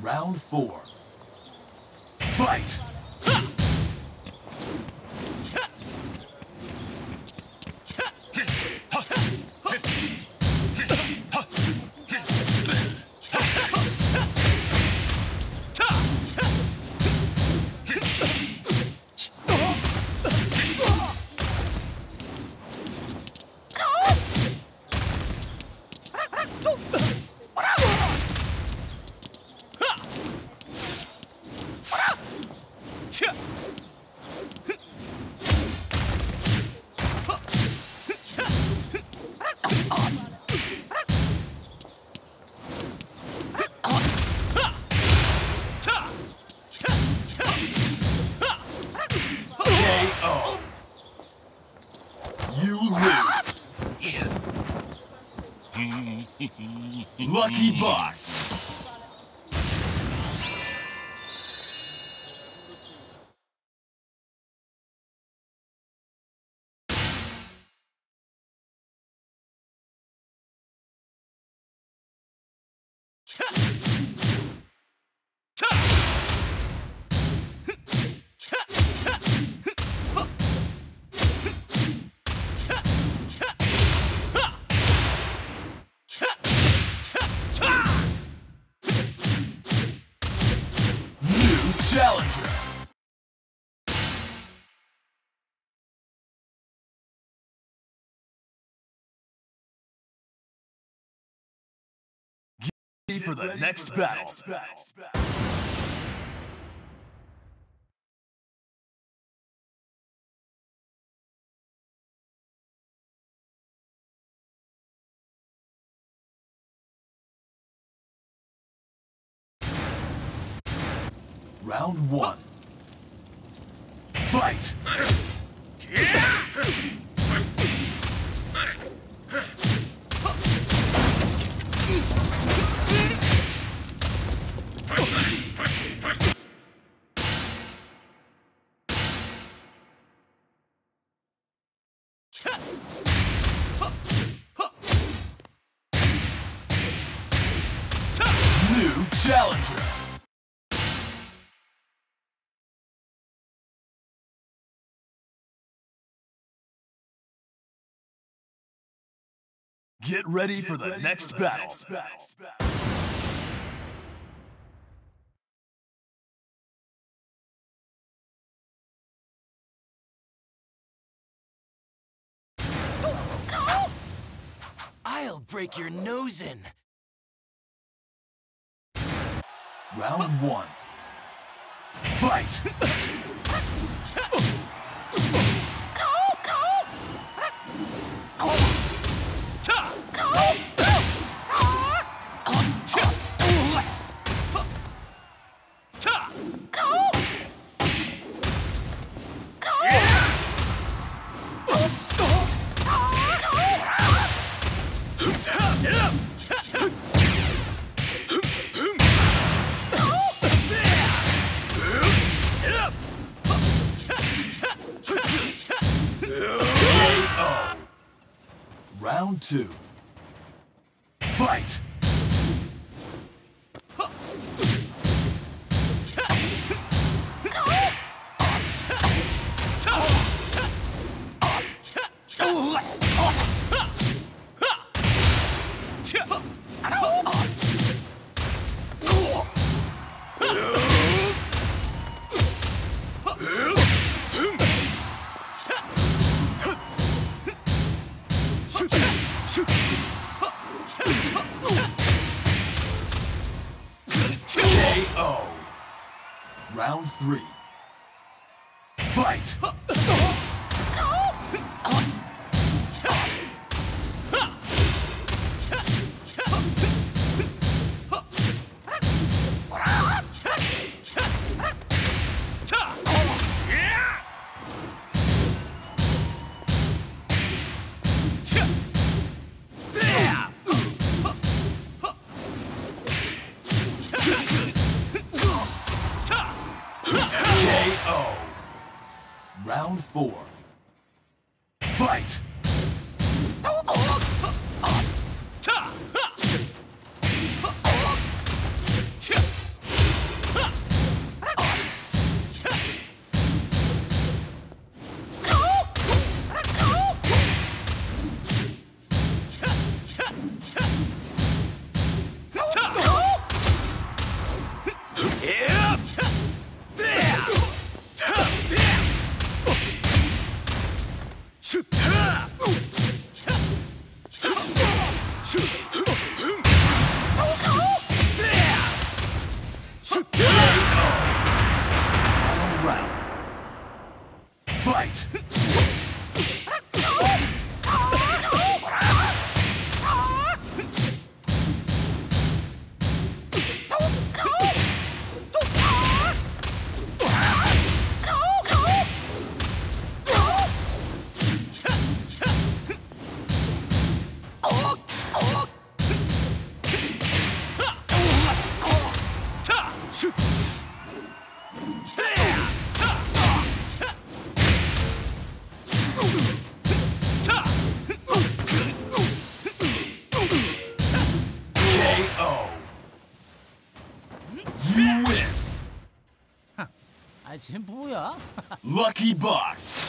Round four. Fight! Lucky box. Challenger. Get ready for the next battle. Round one. Fight! New challenger! Get ready Get for the, ready next, for the battle. next battle. No! I'll break your nose in. Round one. Fight! two, fight! K O. Round three. Fight! K O. Round four. Fight! Final round. Fight! K O. You win. 아, 쟤 뭐야? Lucky Box.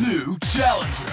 New challenger.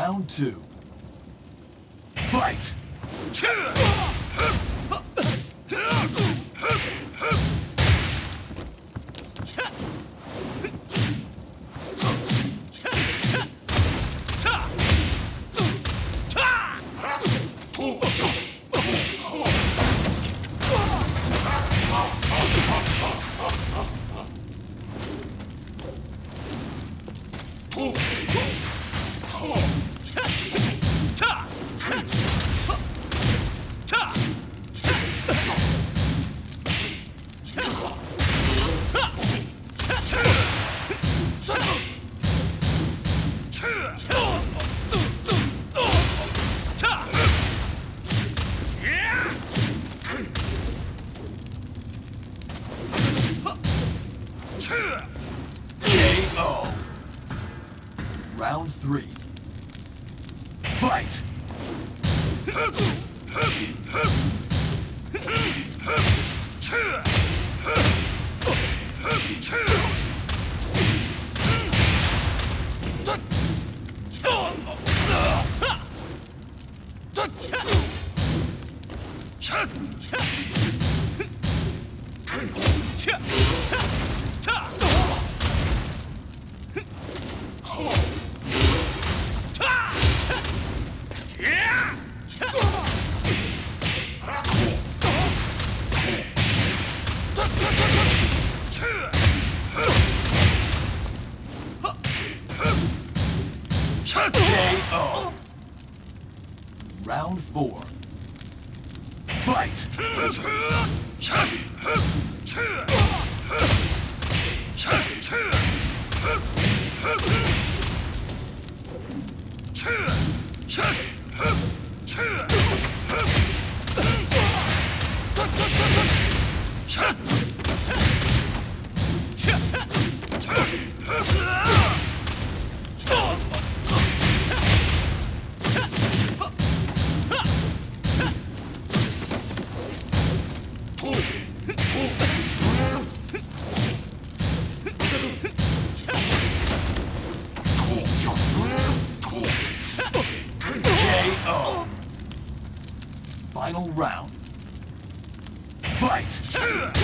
Round two. Fight! Round three. Fight! K O. Round four. Fight! Final round. Fight! K O.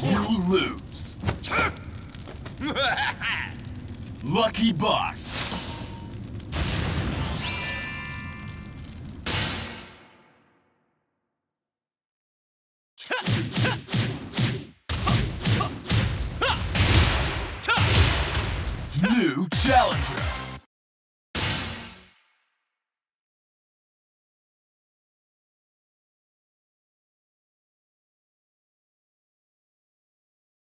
You lose. Lucky Box. New challenger.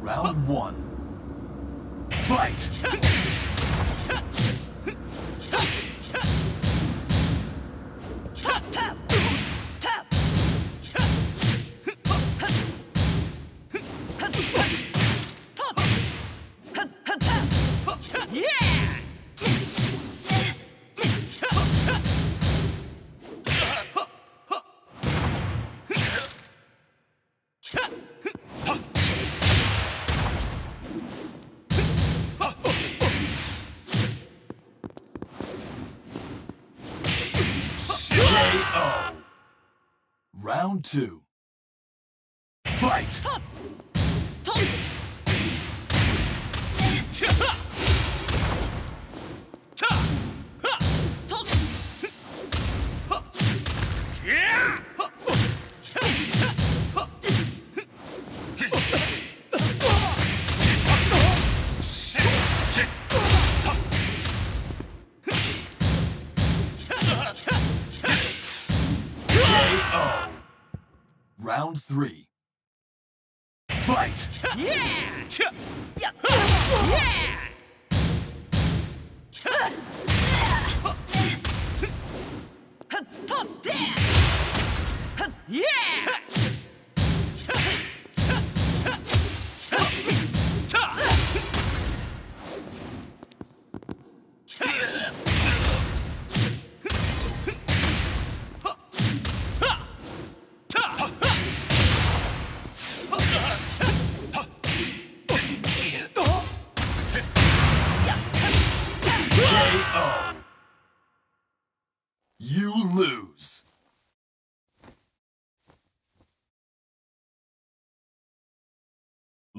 Round one. Fight! Round two. Fight! Round three. Fight! Yeah! Yeah! Yeah!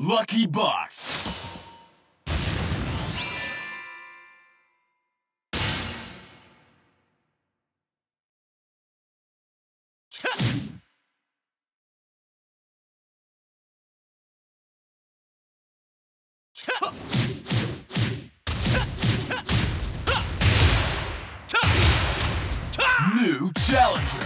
Lucky box. New challenger.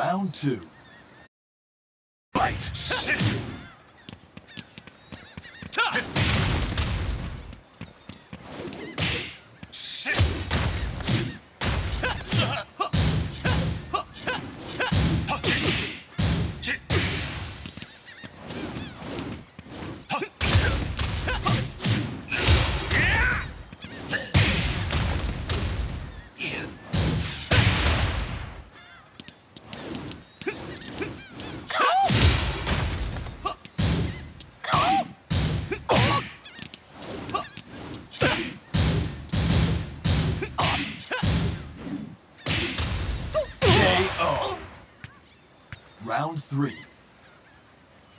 Round two. Fight! Round three.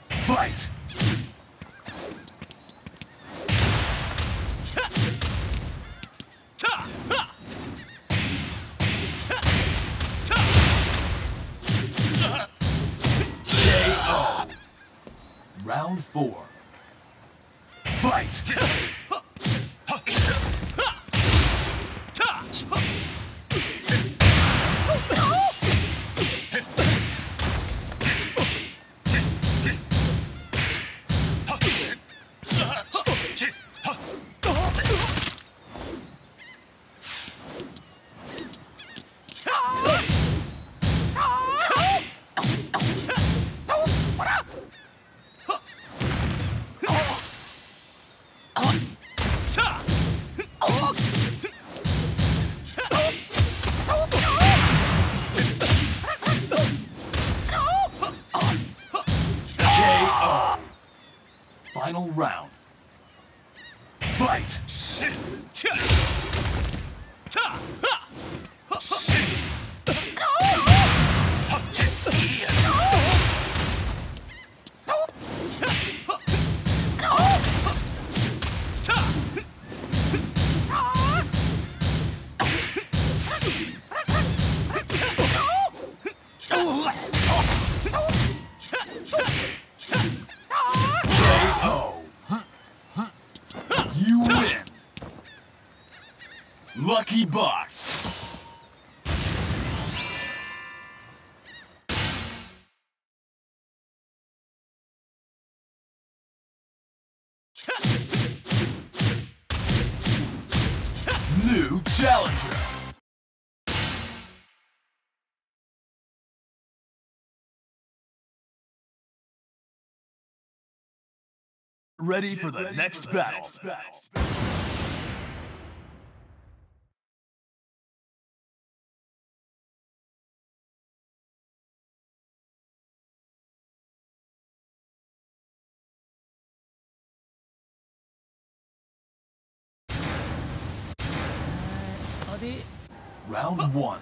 Fight! K O. Round four. Fight! Final round. Fight! Lucky box. New challenger. Ready for the, ready next, for the battle. next battle. Round one.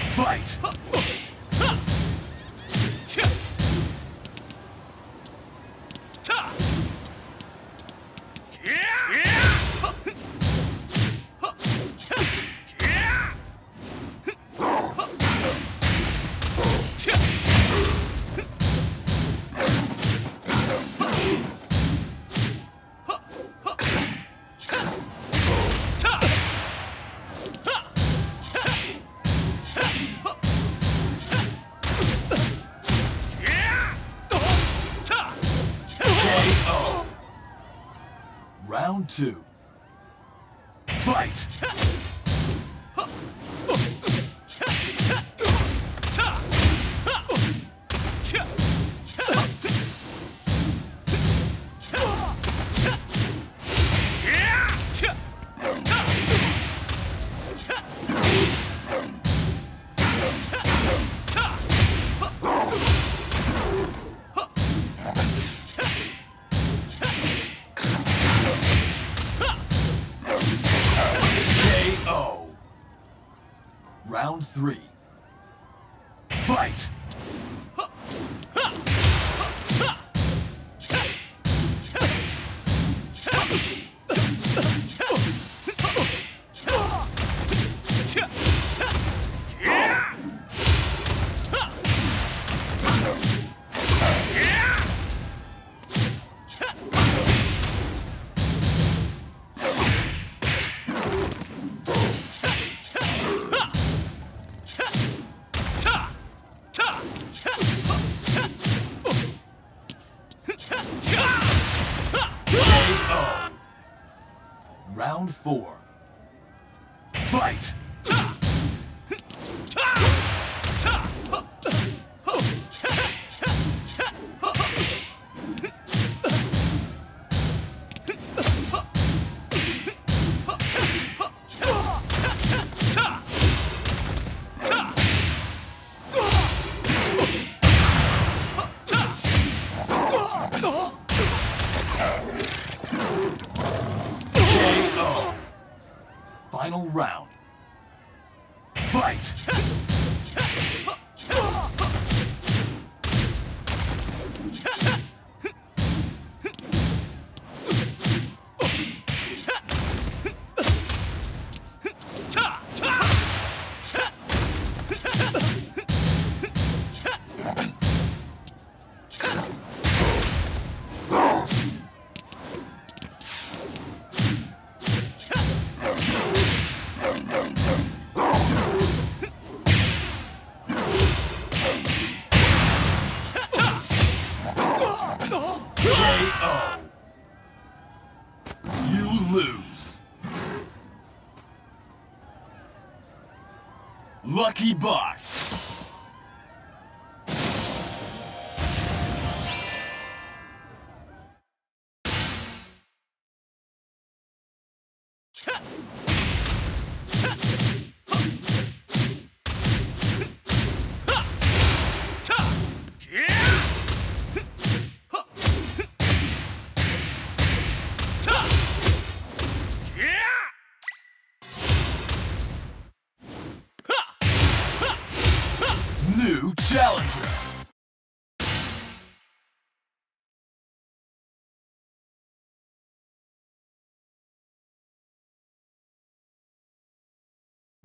Fight! K O. Round two. Fight! Round three. Fight! Round four. Fight! Final round. Fight! Lucky box. New challenger.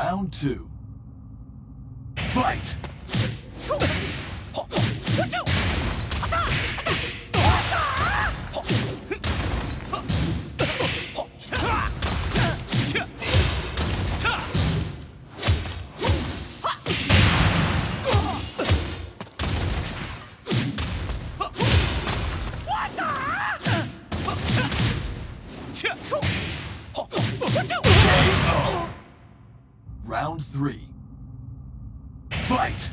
Round two. Fight! Round three. Fight!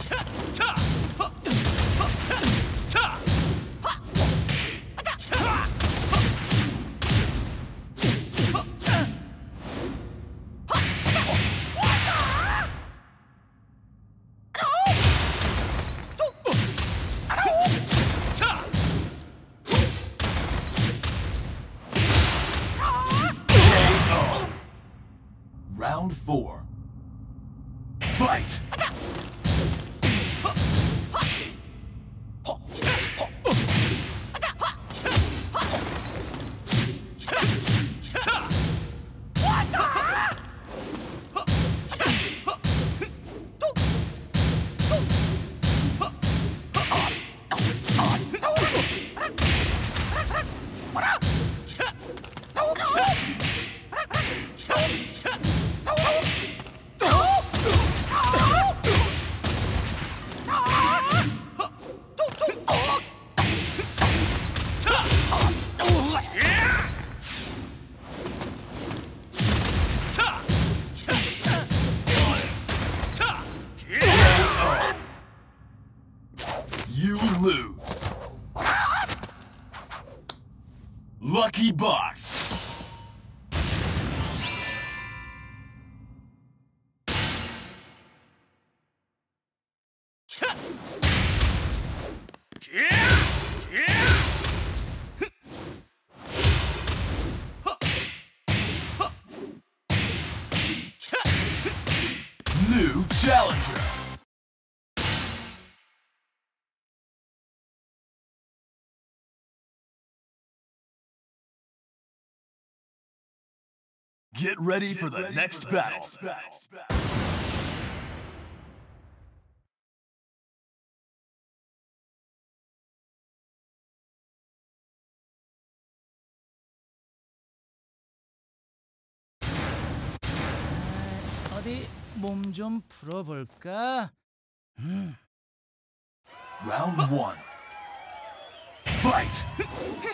Round four. Fight! You lose. Lucky Box. New challenger. Get ready Get for the, ready next, for the battle. next battle. 어디 몸 좀 풀어볼까? 음. Round one. Fight. K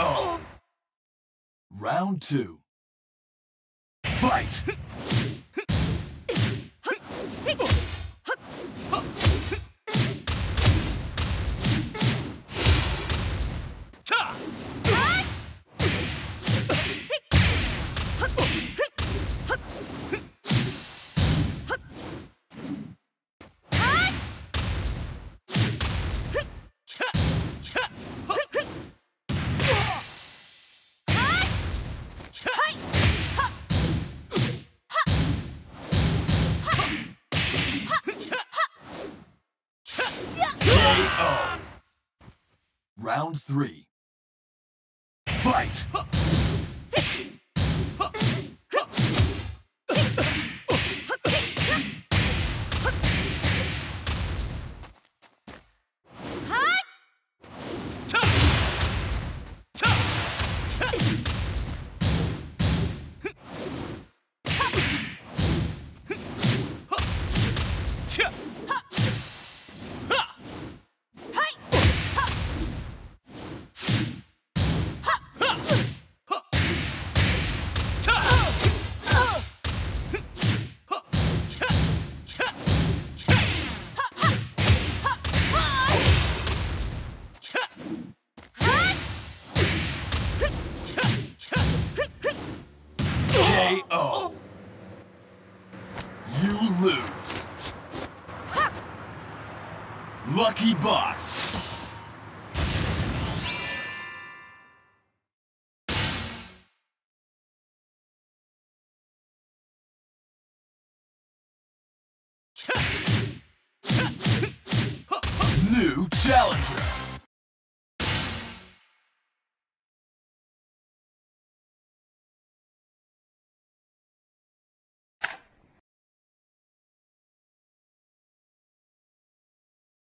O. Round two. Fight! K O. Round three. Fight! K O. You lose. Lucky Box. New challenger.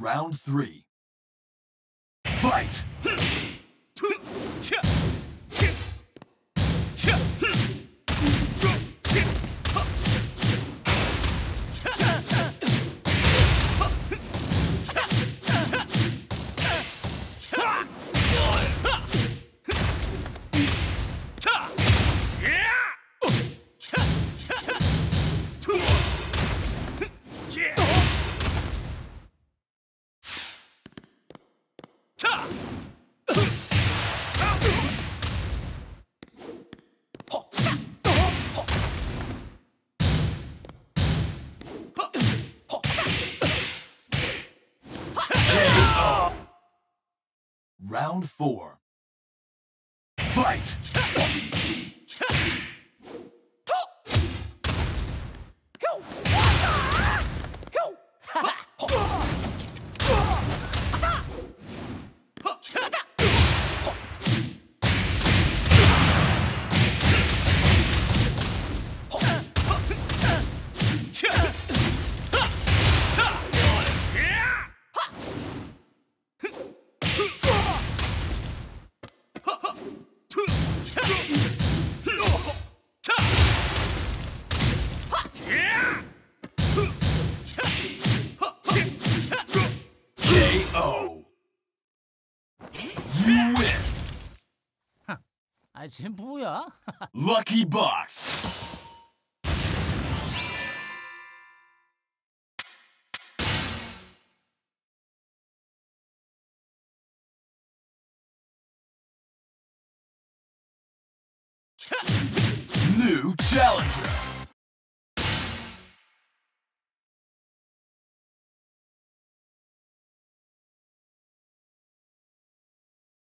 Round three. Fight! Round four. Fight! 아, 쟤 뭐야? Lucky Box. New Challenger.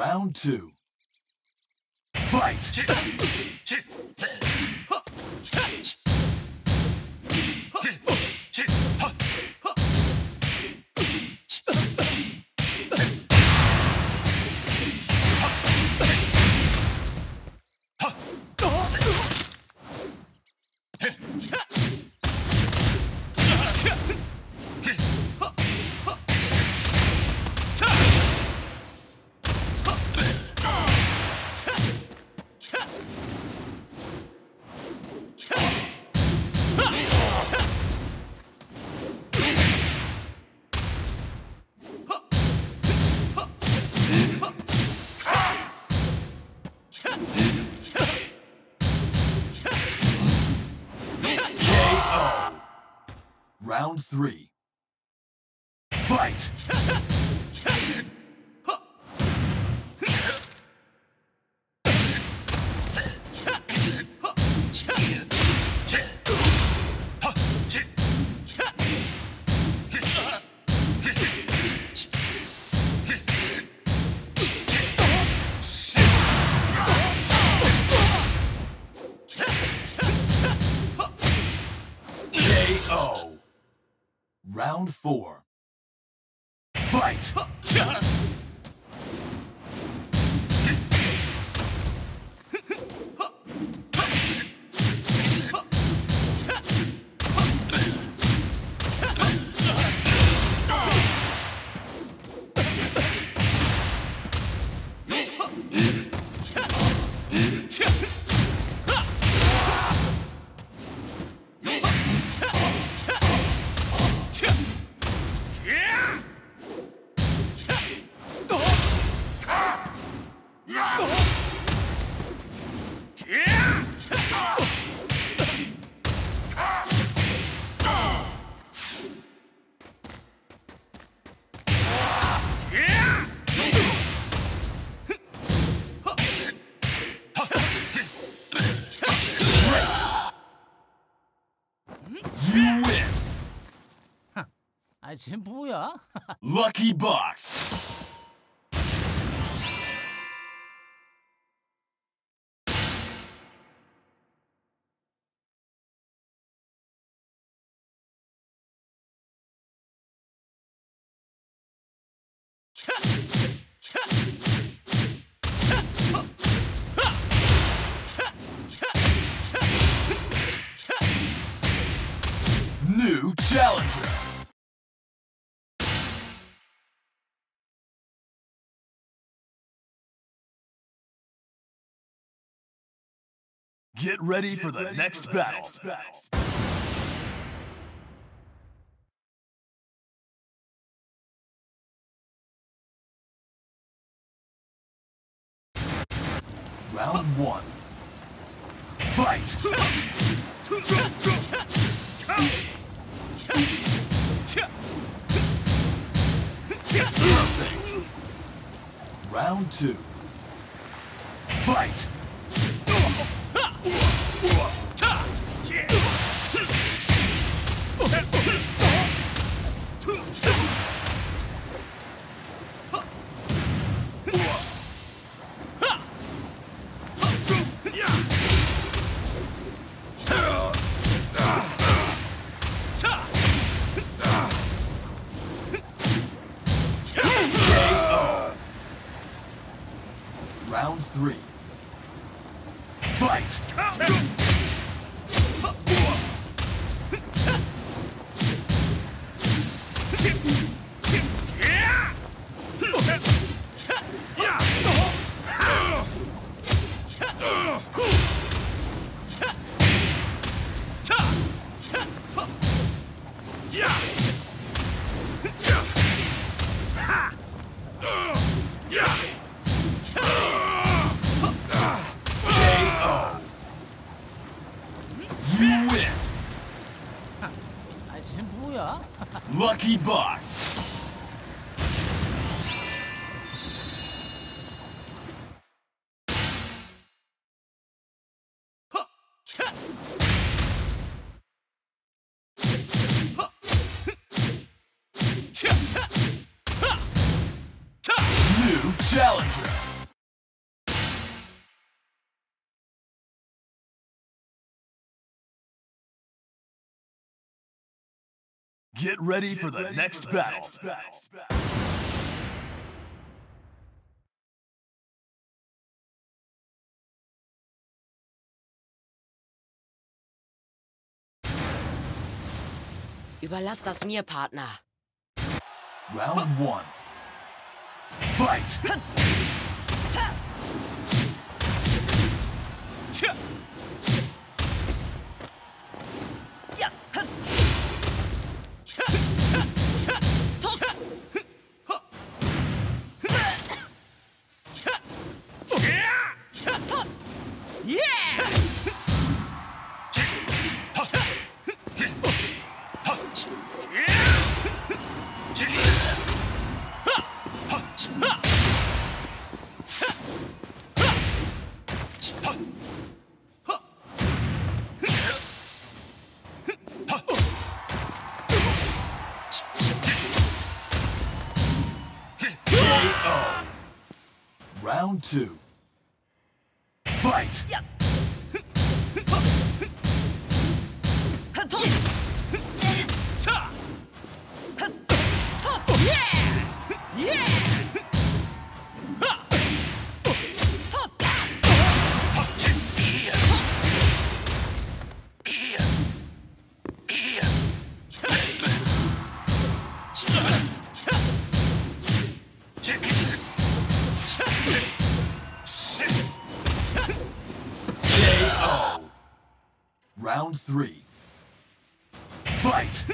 Round two. Fight! Round three. Fight! Round four. Fight! 아, 쟤 뭐야? Lucky Box. New challenger. Get ready Get for the, ready next, for the battle. next battle. Round one. Fight. Perfect. Round two. Fight. Round three. Fight! Lucky Box. New challenger. Get ready Get for the, ready next, for the battle. next battle. Überlass das mir, Partner. Round one. Fight. Round two. Fight! Yeah. Round three. Fight!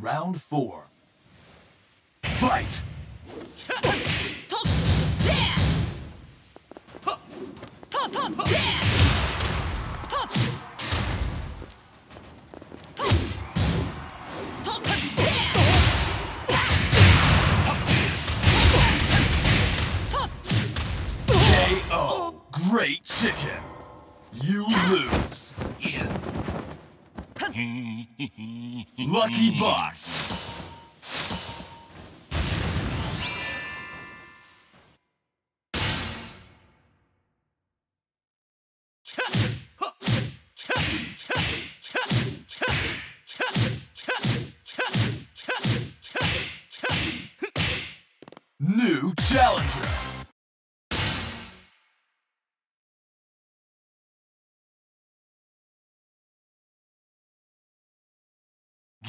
Round four. Fight! K O. Great chicken. You lose. Lucky box. New challenger.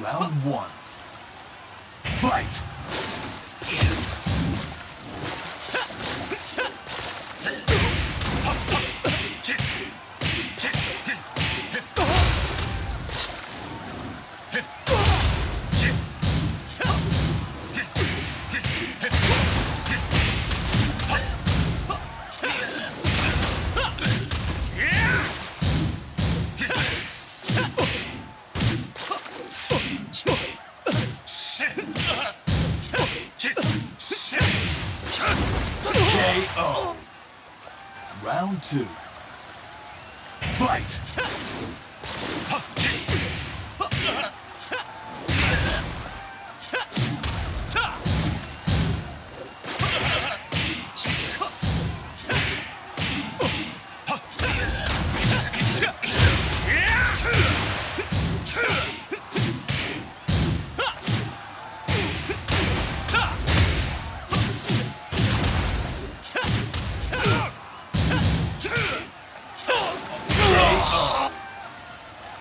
Round one. Fight! K O. Round two. Fight!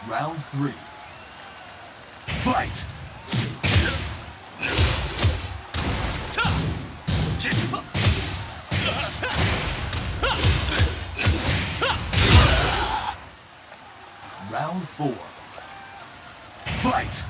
Round three. Fight! Round four. Fight!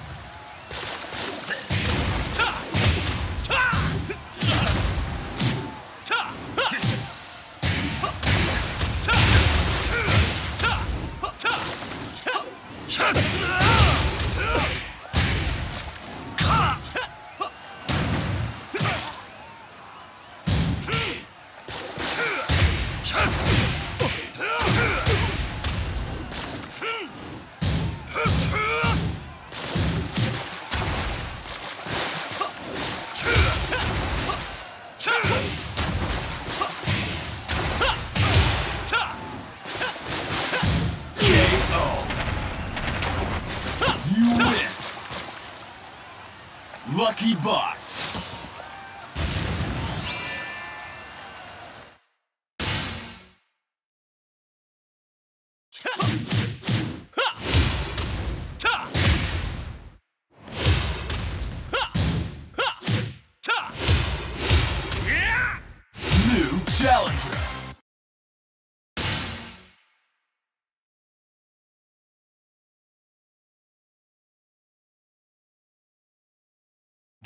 Lucky boss. New challenger.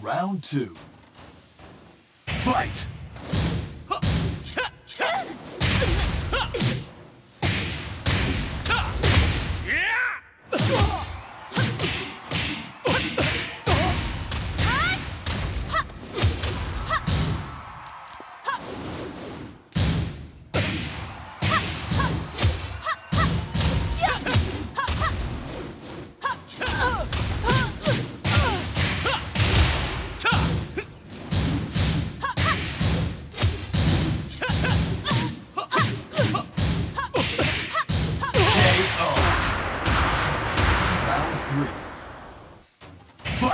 Round two. Fight!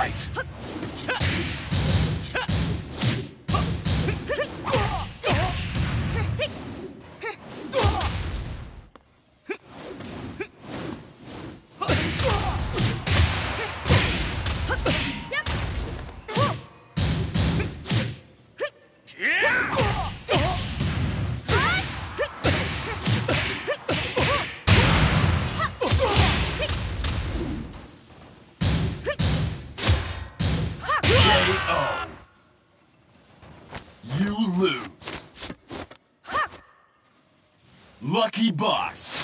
fight! You lose. Lucky boss.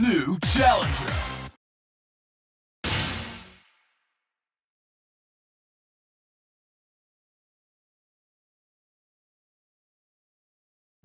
New challenger.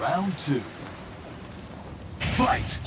Round two. Fight!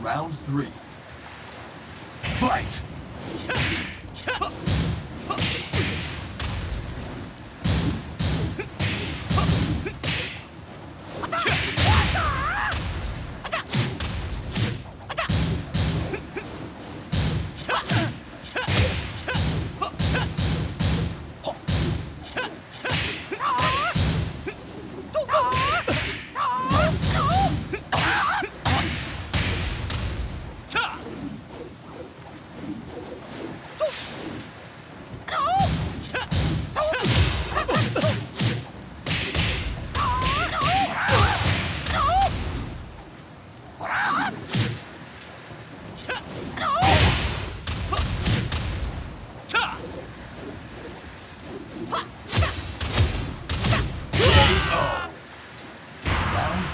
Round three. Fight! No!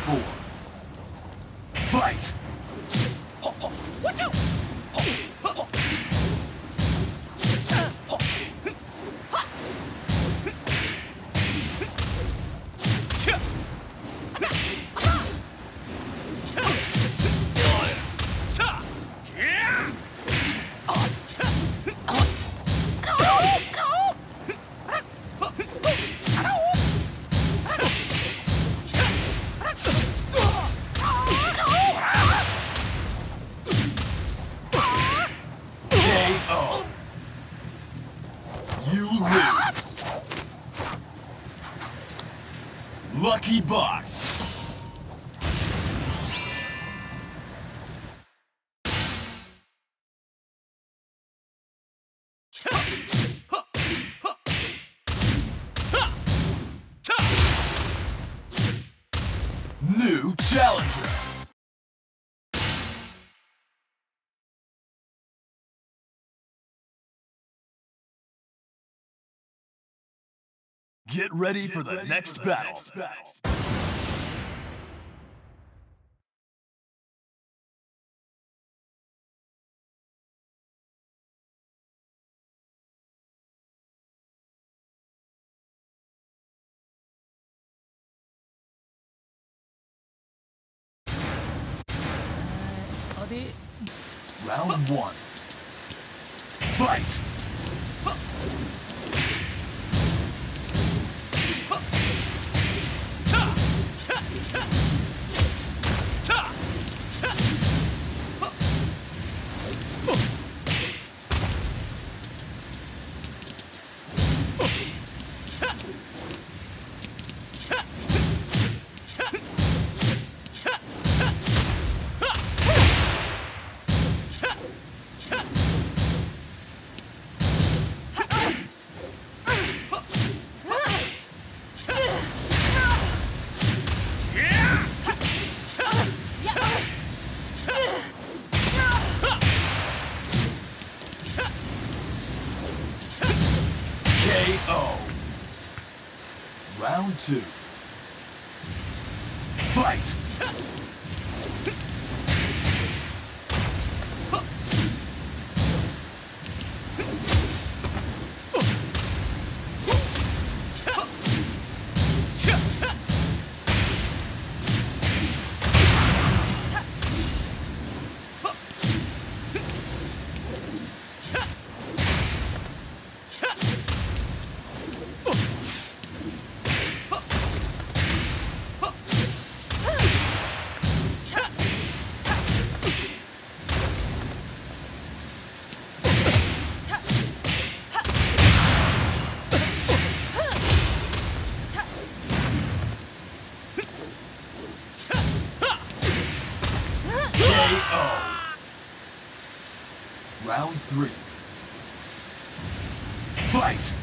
four. Fight! Watch out! Keybox. New challenger. Get ready Get for the, ready next, for the battle. next battle. Round one. Fight! Round two. Fight! Round three. Fight!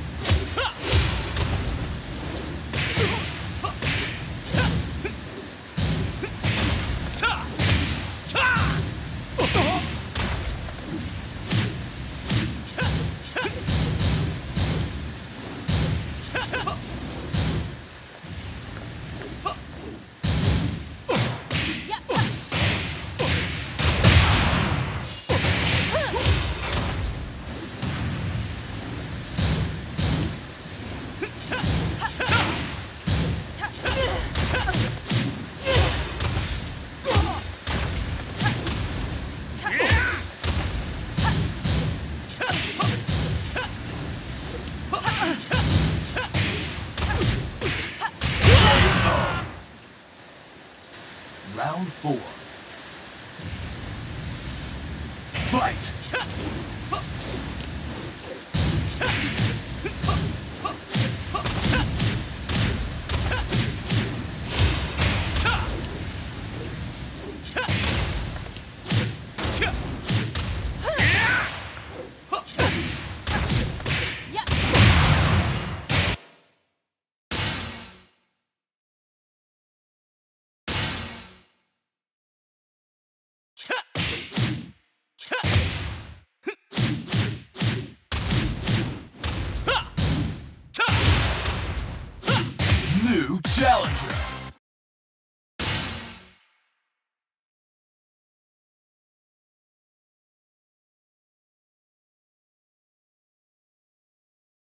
Round four. Fight! New challenger.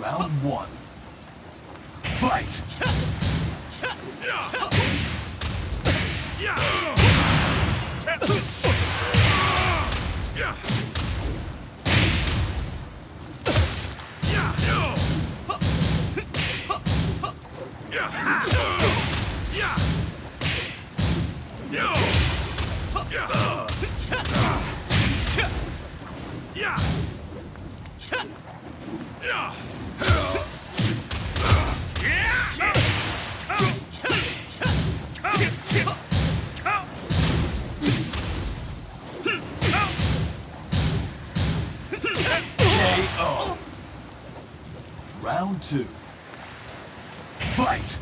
Round one. Fight! K O. Round two. Fight!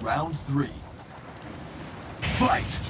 Round three. Fight!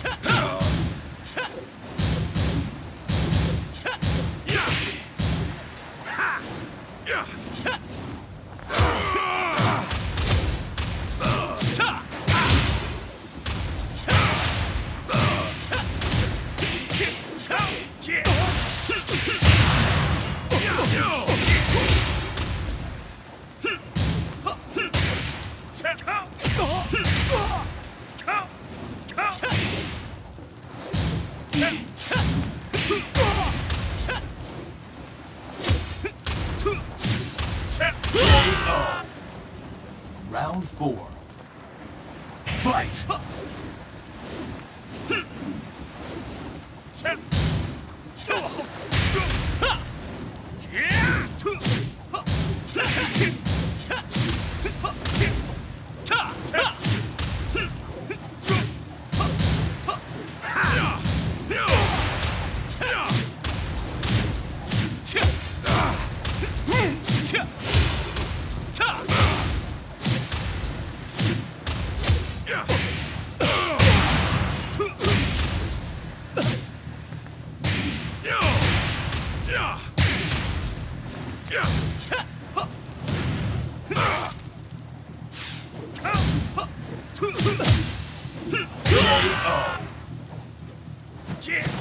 Round four. Fight!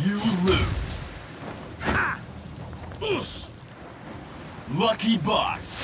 You lose. Ha! Us. Lucky boss.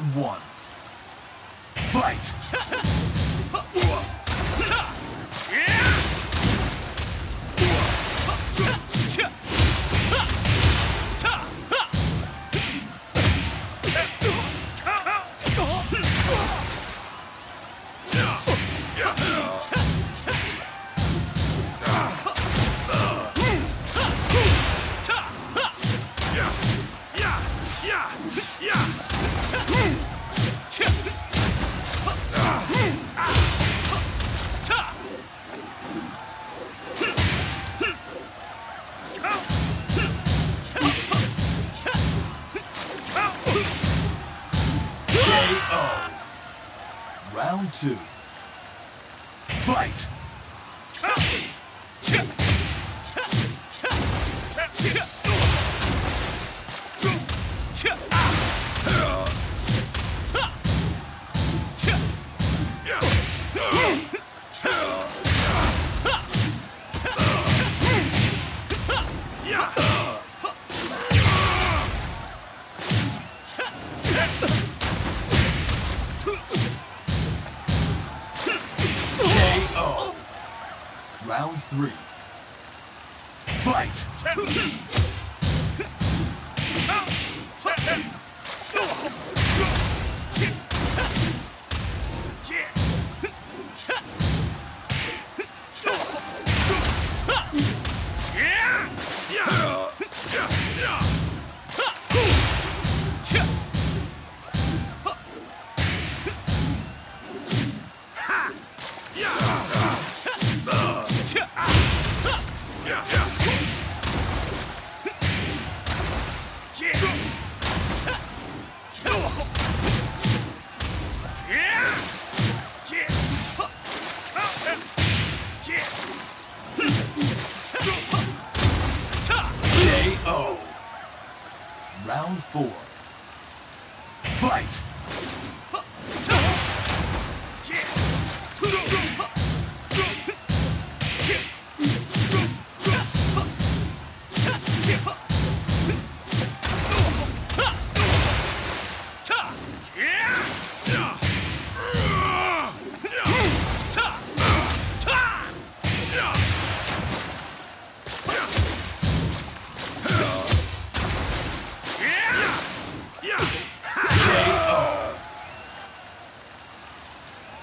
Round one. Fight! Round two. Fight! Fight! Round four. Fight!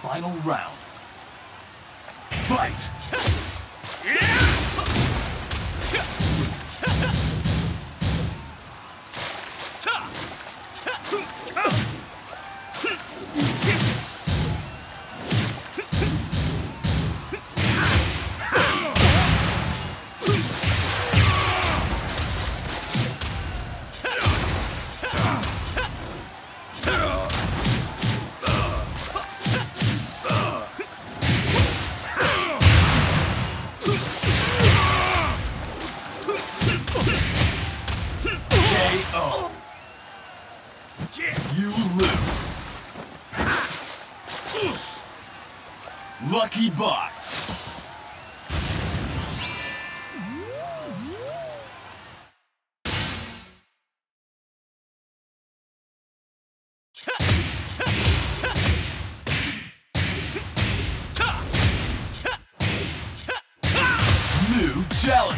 Final round. Fight! You lose. Oosh. Lucky Box. New challenger.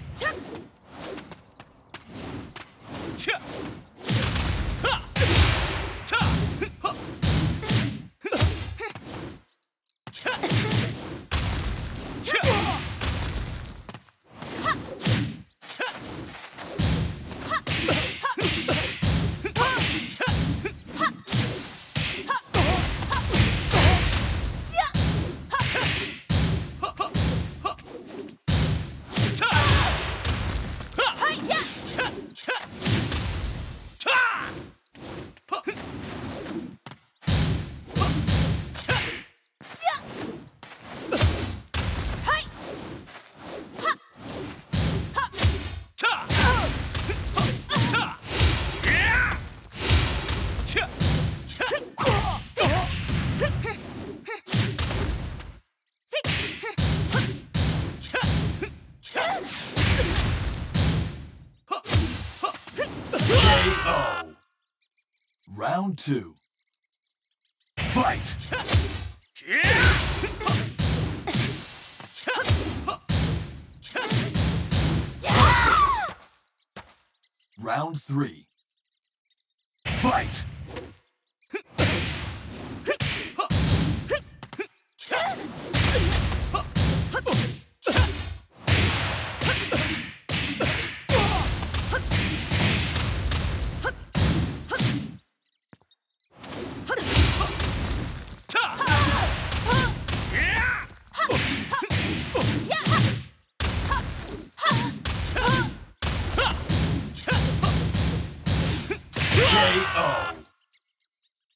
K O. Round two. Fight! Round three. Fight! K O.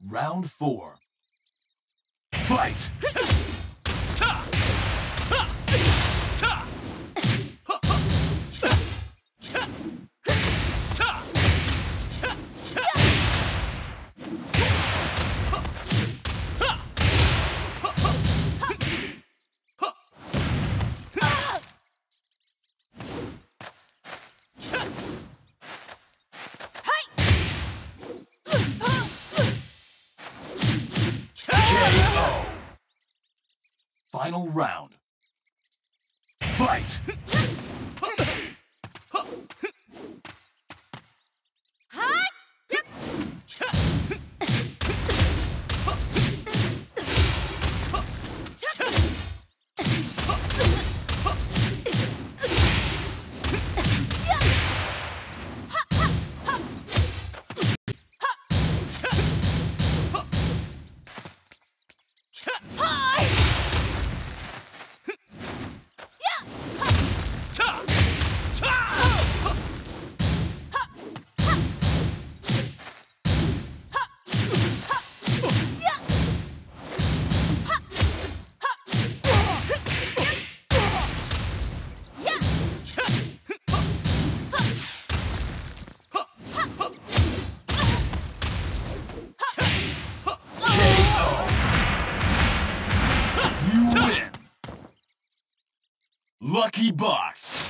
Round four. Fight! final round. Fight! Lucky Box.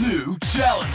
New challenger.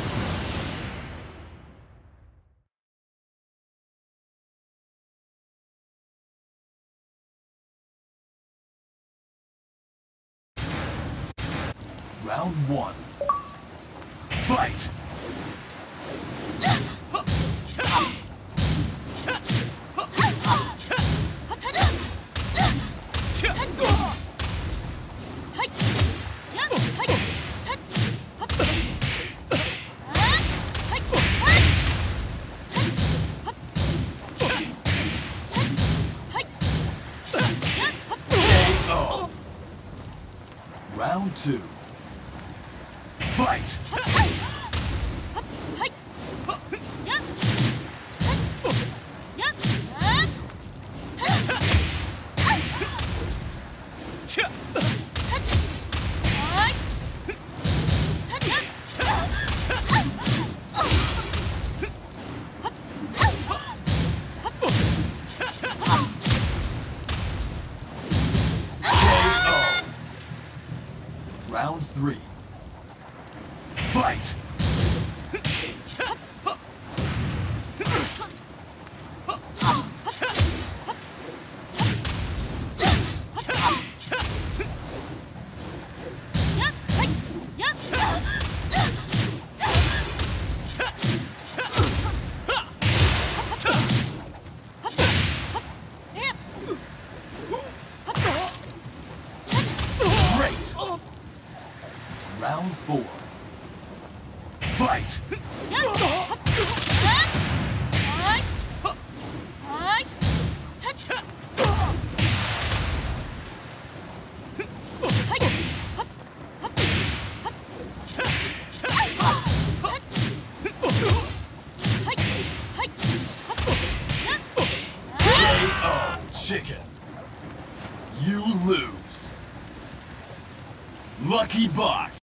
Round one. Fight! Round two. Fight! Round three. Fight! Round four. Fight! K O Chicken. You lose. Lucky Box.